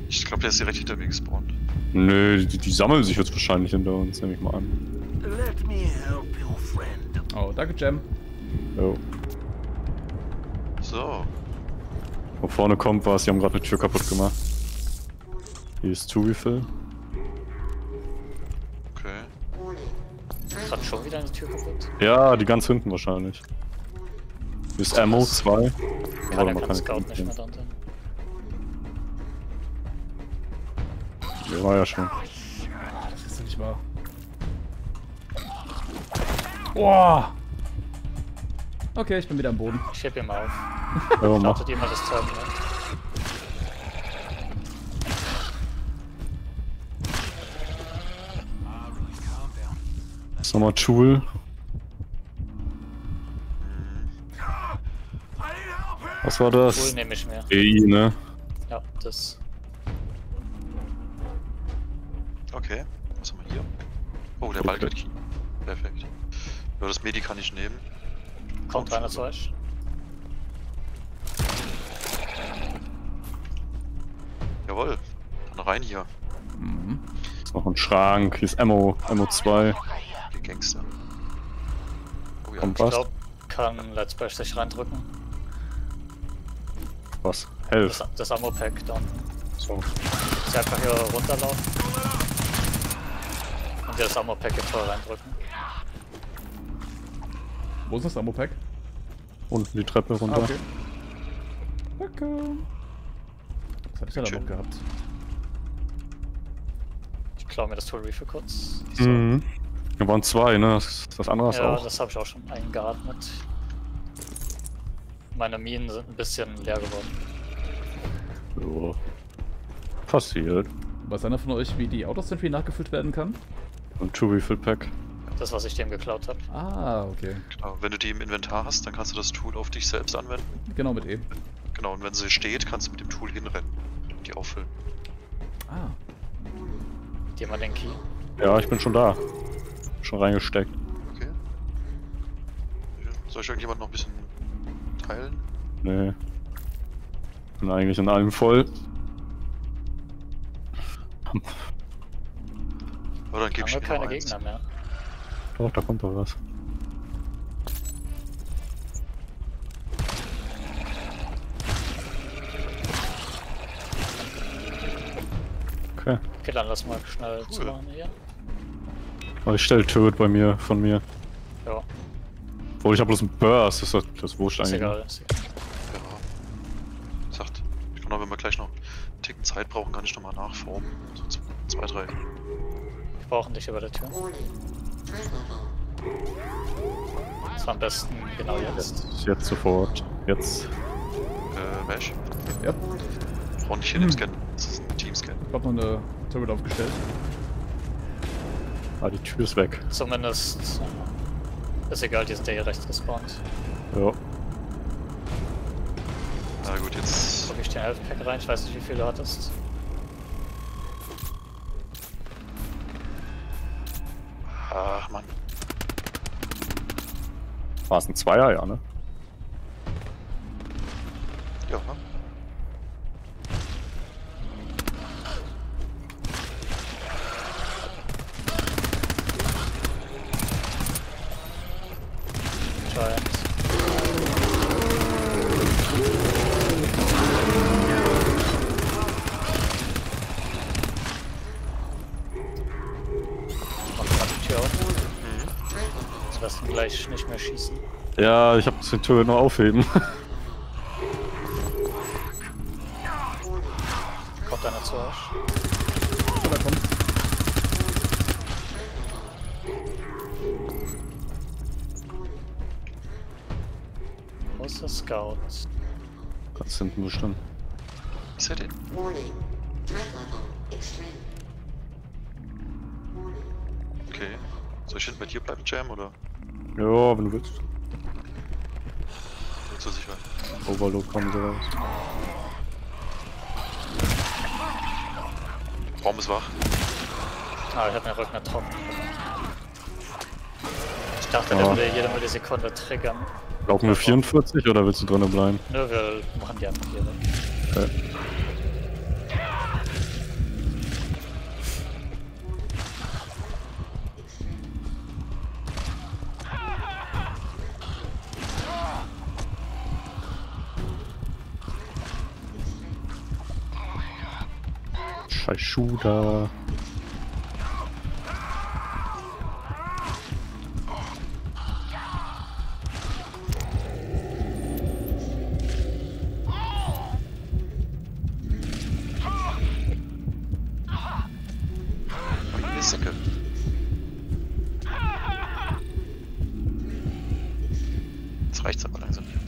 Ich glaube, der ist direkt hinter mir gespawnt. Nö, die sammeln sich jetzt wahrscheinlich hinter uns, nehme ich mal an. Let me help your friend. Oh, danke, Jam. Jo. So. Wo vorne kommt was, die haben gerade eine Tür kaputt gemacht. Hier ist Zugefüll. Hat schon wieder eine Tür kaputt? Ja, die ganz hinten wahrscheinlich. Hier ist Ammo 2. Keiner kann Scout nicht mehr Dante. Der war ja schon. Das ist ja nicht wahr. Boah! Okay, ich bin wieder am Boden. Ich heb ihn mal auf. Lautet ihr mal das Zeug, ne? Nochmal Schul. Was war das? Schul nehme ich mir. EI, ne? Ja, das. Okay, was haben wir hier? Oh, der Ball geht hin. Perfekt. Ja, das Medi kann ich nehmen. Kommt einer zu euch. Jawohl, dann rein hier. Mhm. Ist noch ein Schrank, hier ist Ammo, Ammo 2. Gangster. Oh ja, kommt was? Ich glaub, kann letsbash.de reindrücken. Was? Helf. Das Ammo-Pack dann. So. Ich einfach hier runterlaufen. Und das Ammo-Pack jetzt voll reindrücken. Wo ist das Ammo-Pack? Unten die Treppe runter. Ah, okay. Danke. Was hab ich denn da noch gehabt? Ich klaue mir das Tool Reef für kurz. So. Mhm. Da waren zwei, ne? Das andere ist auch. Ja, das habe ich auch schon eingeatmet. Meine Minen sind ein bisschen leer geworden. So. Passiert. Weiß einer von euch, wie die Autos sind, wie nachgefüllt werden kann? Und Two Refill Pack. Das, was ich dem geklaut habe. Ah, okay. Genau, wenn du die im Inventar hast, dann kannst du das Tool auf dich selbst anwenden. Genau, mit E. Genau, und wenn sie steht, kannst du mit dem Tool hinrennen und die auffüllen. Ah. Gib dir mal den Key. Ja, ich bin schon da. Schon reingesteckt. Okay. Soll ich irgendjemand noch ein bisschen teilen? Nee. Bin eigentlich in allem voll. Oder gib ich mir keine Gegner mehr. Doch, da kommt doch was. Okay. Okay, dann lass mal schnell cool. Zu machen hier. Oh, ich stelle Turret bei mir, von mir. Ja. Obwohl, ich hab bloß einen Burst, das ist das wurscht eigentlich. Egal, ist egal. Ja. Sagt, ich glaube, wenn wir gleich noch einen Ticken Zeit brauchen, kann ich nochmal nachformen. So 2, 3. Wir brauchen dich über der Tür. Das war am besten genau jetzt. Jetzt sofort. Jetzt. Mesh? Ja. Brauch nicht hier den Scan. Das ist ein Teamscan. Ich hab noch eine Turret aufgestellt. Ah, die Tür ist weg. Zumindest. Ist egal, jetzt der hier rechts gespawnt. Ja. Na gut, jetzt. Guck ich den Elf-Pack rein, ich weiß nicht, wie viel du hattest. Ach Mann. War es ein Zweier, ja, ne? Ja. Nicht mehr schießen. Ja, ich hab die Tür nur aufheben. Kommt einer zu euch? Oh, da kommt. Wo ist der Scout? Ganz hinten bestimmt. Ist er denn? Okay. Soll ich hinten bei dir bleiben, Jam, oder? Ja, wenn du willst. Bin zur Sicherheit. Overload kommen sie raus. Raum ist wach. Ah, ich hab meinen Rücken getroffen. Ich dachte, der würde jede mal die Sekunde triggern. Brauchen wir 44 oder willst du drinnen bleiben? Nö, wir machen die einfach hier weg. Okay. Scheiß Shooter. Jetzt reicht's aber langsam hier.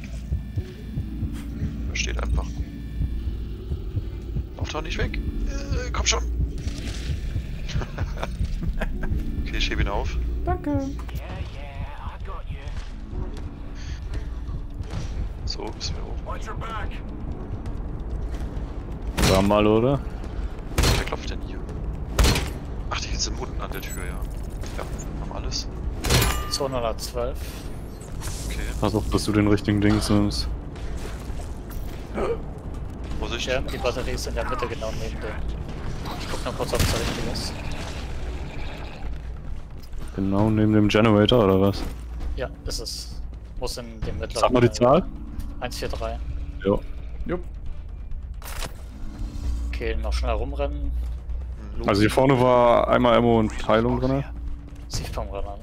Versteht einfach. Lauf doch nicht weg. Komm schon! Okay, ich hebe ihn auf. Danke! So, müssen wir hoch. Da mal, oder? Wer klopft denn hier? Ach, die sind unten an der Tür, ja. Ja, haben alles. 212. Okay. Pass auf, dass du den richtigen Dings nimmst. Muss ich? Ja, die Batterie ist in der Mitte genau neben dir. Ich guck noch kurz, ob es da richtig ist. Genau neben dem Generator oder was? Ja, ist es. Muss in dem mittleren. Sag mal die Zahl? 143. Jo. Jupp. Okay, noch schnell rumrennen. Also hier vorne war einmal Ammo und Heilung drin. Ich fang ran an.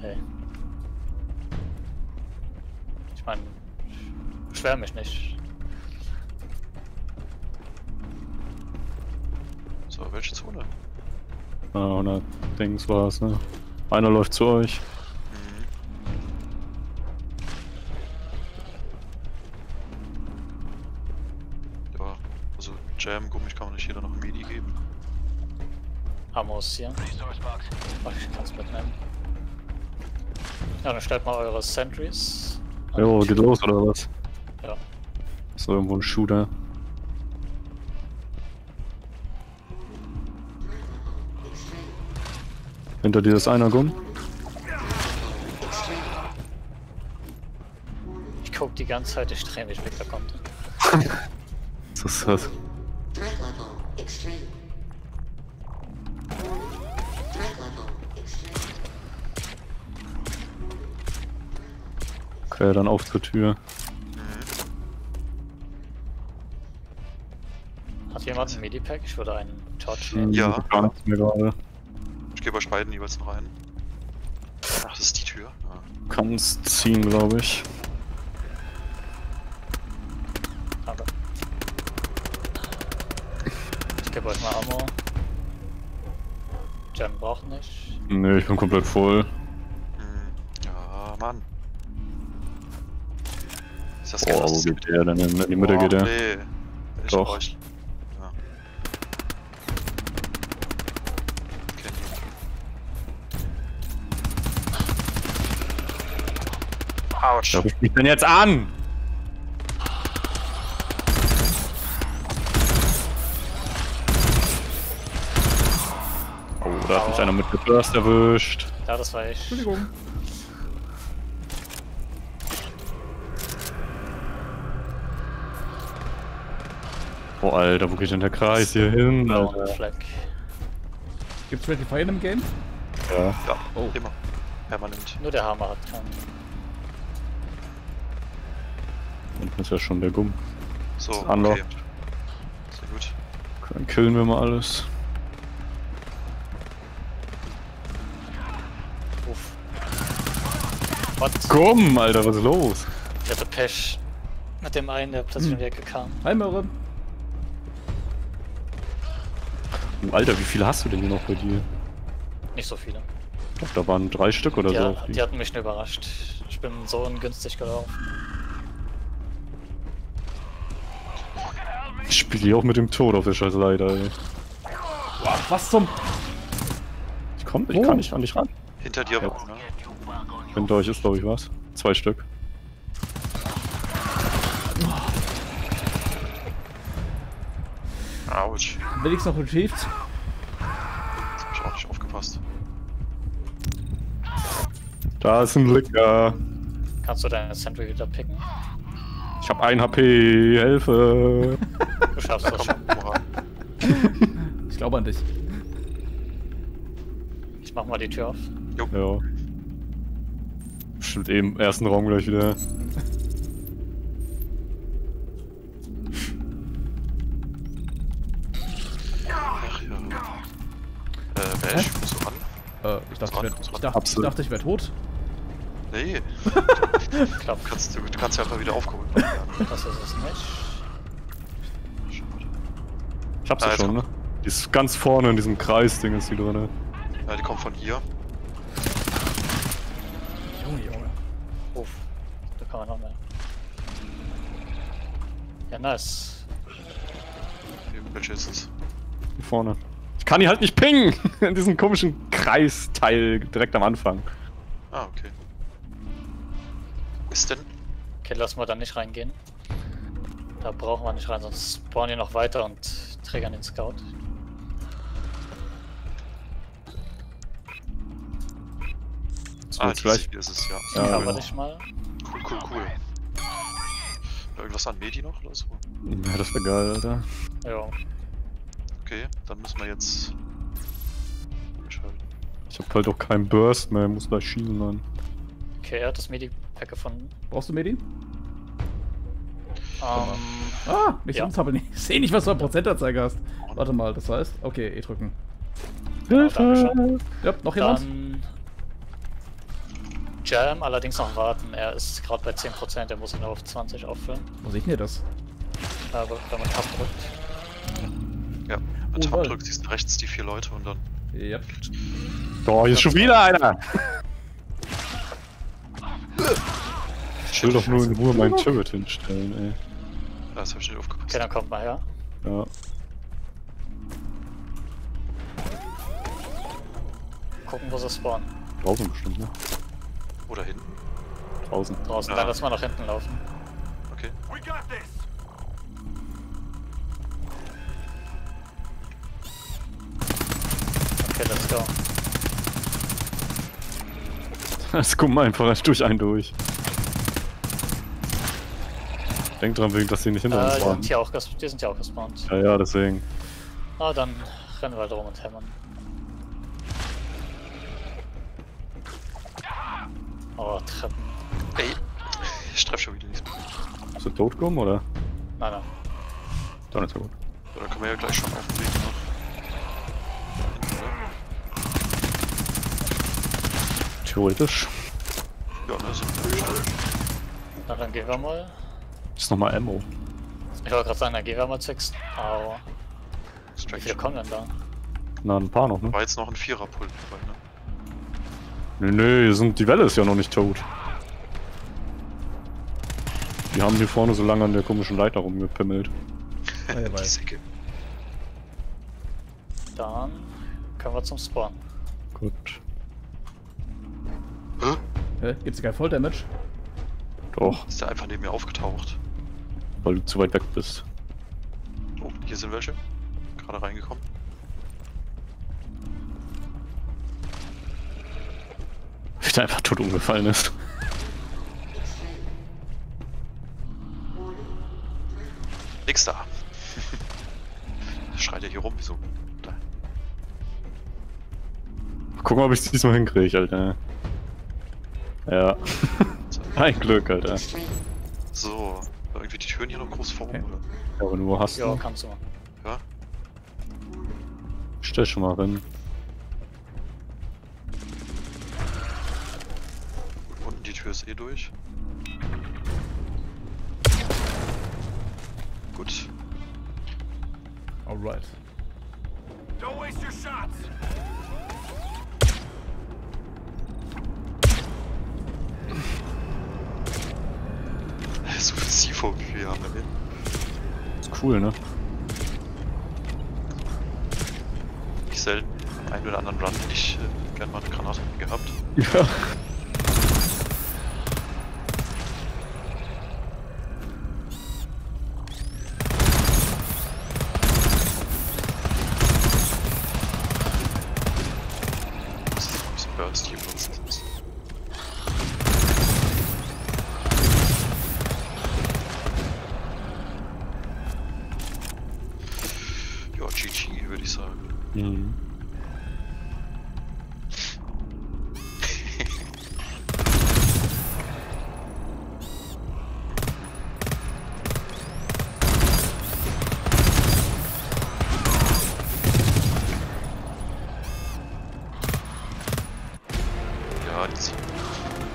Hey. Ich meine, beschwer mich nicht. Welche Zone? Ah, 100 Dings war's, ne? Einer läuft zu euch. Ja, also Jam, guck, ich kann mir nicht jeder noch ein Medi geben. Amos hier. Oh, ich kann's mitnehmen. Ja, dann stellt mal eure Sentries. Jo, geht los oder was? Ja. Ist da irgendwo ein Shooter? Hinter dir ist einer, Gumm. Ich guck die ganze Zeit, ich drehe mich weg, da kommt. Was ist das? dann auf zur Tür. Hat jemand ein Medipack? Ich würde einen Touch nehmen. Ja. Ich gehe bei beiden jeweils noch rein. Ach, das ist die Tür. Ja. Du kannst ziehen, glaube ich. Danke. Ich gebe euch mal Ammo. Jam braucht nicht. Nö, ich bin komplett voll. Ja, Mann. Ist das geil? Wo geht der denn? In die Mitte geht der. Nee. Doch. Ich ja. Okay. Autsch. Wer ruft mich denn jetzt an? Oh, da hat mich einer mit Burst erwischt. Ja, das war ich. Entschuldigung. Oh Alter, wo geht denn der Kreis hier hin? Gibt's welche Feier im Game? Ja. Ja, oh. Immer. Permanent. Nur der Hammer hat keinen. Unten ist ja schon der Gumm. So, okay. Sehr gut. Dann killen wir mal alles. Uff. Was? Gumm, Alter, was ist los? Ich hatte Pech. Mit dem einen, der plötzlich in die Ecke kam. Hi, Möhre. Oh, Alter, wie viele hast du denn hier noch bei dir? Nicht so viele. Doch, da waren 3 Stück oder ja, so. Ja, die hatten mich nur überrascht. Ich bin so ungünstig gelaufen. Ich spiele hier auch mit dem Tod auf der Scheiße leider, ey. Was zum... Ich komm, ich kann nicht an dich ran. Hinter dir aber, ne? Hinter euch ist, glaube ich, was. 2 Stück. Autsch. Wenigstens noch retrieved. Jetzt hab ich auch nicht aufgepasst. Da ist ein Licker. Kannst du deine Sentry wieder picken? Ich hab 1 HP, Hilfe! Du schaffst das schon. Ich glaube an dich. Ich mach mal die Tür auf. Jo. Ja. Bestimmt eben im ersten Raum gleich wieder. Ich dachte, ich wäre tot. Nee. du kannst ja einfach wieder aufgeholt werden. Das ist es nicht. Schade. Ich hab's ja schon, ne? Die ist ganz vorne in diesem Kreisding, ist die drin. Ja, die kommt von hier. Junge, Junge. Uff. Da kann man noch mehr. Ja, nice. Welche ist es? Hier vorne. Ich kann die halt nicht pingen! In diesem komischen Kreisteil direkt am Anfang. Ah, okay. Was denn? Okay, lass mal da nicht reingehen. Da brauchen wir nicht rein, sonst spawnen die noch weiter und triggern den Scout. So, ah, vielleicht ist es, ja. Ja, aber nicht mal. Cool, cool, cool. Irgendwas an Medi noch oder so? Ja, das wäre geil, Alter. Ja. Okay, dann müssen wir jetzt umschalten. Ich hab halt auch keinen Burst mehr, ich muss gleich schießen, Mann. Okay, er hat das Medi-Pack gefunden. Brauchst du Medi? Mich umzappeln nicht. Ich seh nicht, was du an Prozentanzeige hast. Warte mal, das heißt... Okay, E drücken. Hilfe! Genau, ja, noch jemand? Dann... Jam, allerdings noch warten. Er ist gerade bei 10%, er muss ihn auf 20 auffüllen. Wo sieht denn das? Aber wenn man Tab drückt. Ja, mit Tab drückt, siehst du rechts die 4 Leute und dann... Ja. Boah, hier ist schon wieder einer! Ich will doch nur in Ruhe meinen Turret hinstellen, ey. Ja, das hab ich nicht aufgepasst. Okay, dann kommt mal her. Ja. Gucken, wo sie spawnen. Draußen bestimmt, ne? Oder hinten? Draußen. Draußen, dann lass mal nach hinten laufen. Okay. We got this. Okay, let's go. Das kommt einfach erst durch einen durch. Denk dran, dass die nicht hinter uns waren. Die sind ja auch gespawnt. Ja, ja, deswegen. Ah, dann rennen wir drum und hämmern. Oh, Treppen. Ey. Ich treffe schon wieder nichts mehr. Bist du tot gekommen, oder? Nein, nein. Doch nicht so gut. So, dann können wir ja gleich schon auf den Weg machen. Theoretisch. Ja, ne, sind wir gestellt. Na, dann gehen wir mal. Ist nochmal Ammo. Ich wollte gerade sagen, dann gehen wir mal sechs. Aua. Wie viele kommen denn da? Na, ein paar noch, ne? War jetzt noch ein Viererpult dabei, ne? Nö, nö, die Welle ist ja noch nicht tot. Die haben hier vorne so lange an der komischen Leiter rumgepimmelt. Dann können wir zum Spawn. Gut. Hä? Hä? Gibt's kein Volldamage? Doch. Ist der einfach neben mir aufgetaucht. Weil du zu weit weg bist. Oh, hier sind welche. Gerade reingekommen. Wie der einfach tot umgefallen ist. Nix da. Schreit ja hier rum, wieso? Guck mal, ob ich es diesmal hinkriege, Alter. Ja. Ein Glück, Alter. So, irgendwie die Türen hier noch groß vor, okay. Oder? Ja, aber nur hast du. Ja, kannst du mal. Ja? Stell schon mal rein. Unten die Tür ist eh durch. Gut. Alright. Don't waste your shots! So viel CVP wir haben, ey. Ist cool, ne? Ich selten am einen oder anderen Run hätte ich gerne mal eine Granate gehabt. Ja.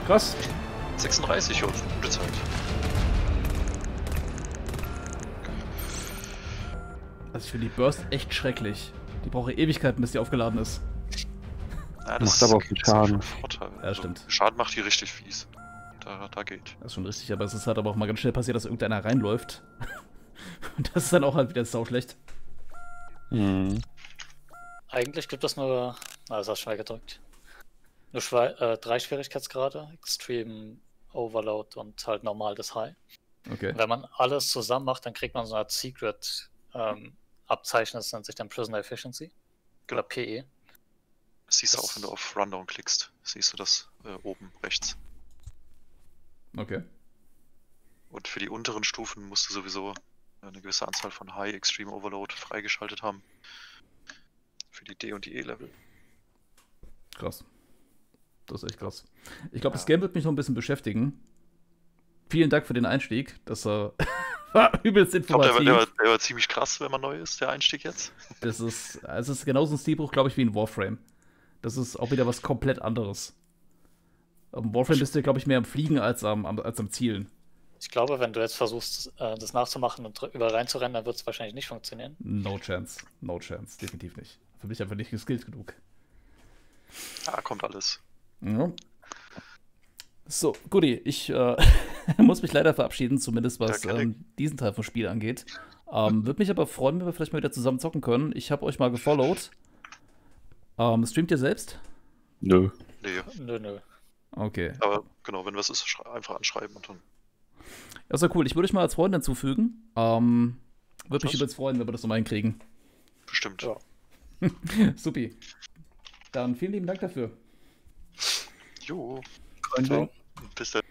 Krass. 36 und gute Zeit. Also ich finde die Burst echt schrecklich. Die brauche Ewigkeiten, bis die aufgeladen ist. Ja, das macht aber auch viel Schaden. Ja, stimmt. Also, Schaden macht die richtig fies. Da geht. Das ist schon richtig, aber es ist halt aber auch mal ganz schnell passiert, dass irgendeiner reinläuft. Und das ist dann auch halt wieder sauschlecht. Hm. Eigentlich gibt es nur... Ah, das hast du schon mal gedrückt. Nur 3 Schwierigkeitsgrade, Extreme, Overload und halt normal das High. Okay. Wenn man alles zusammen macht, dann kriegt man so eine Art Secret Abzeichen, das nennt sich dann Prisoner Efficiency. Genau. Oder PE. Das siehst du auch, wenn du auf Rundown klickst, siehst du das oben rechts. Okay. Und für die unteren Stufen musst du sowieso eine gewisse Anzahl von High, Extreme, Overload freigeschaltet haben. Für die D- und die E-Level. Krass. Das ist echt krass. Ich glaube, das Game wird mich noch ein bisschen beschäftigen. Vielen Dank für den Einstieg. Das war übelst informativ. Ich glaube, der war ziemlich krass, wenn man neu ist, der Einstieg jetzt. Es ist genauso ein Stilbruch, glaube ich, wie in Warframe. Das ist auch wieder was komplett anderes. Im Warframe bist du, glaube ich, mehr am Fliegen als am Zielen. Ich glaube, wenn du jetzt versuchst, das nachzumachen und über reinzurennen, dann wird es wahrscheinlich nicht funktionieren. No chance. No chance. Definitiv nicht. Für mich einfach nicht geskillt genug. Ja, kommt alles. Ja. So, Guti, ich muss mich leider verabschieden, zumindest was diesen Teil vom Spiel angeht. Würde mich aber freuen, wenn wir vielleicht mal wieder zusammen zocken können. Ich habe euch mal gefollowt. Streamt ihr selbst? Nö. Nee. Nö, nö. Okay. Aber genau, wenn was ist, einfach anschreiben und dann. Ja, so cool. Ich würde euch mal als Freund hinzufügen. Würde mich übrigens freuen, wenn wir das nochmal hinkriegen. Bestimmt. Ja. Supi. Dann vielen lieben Dank dafür. Jo, bis dann.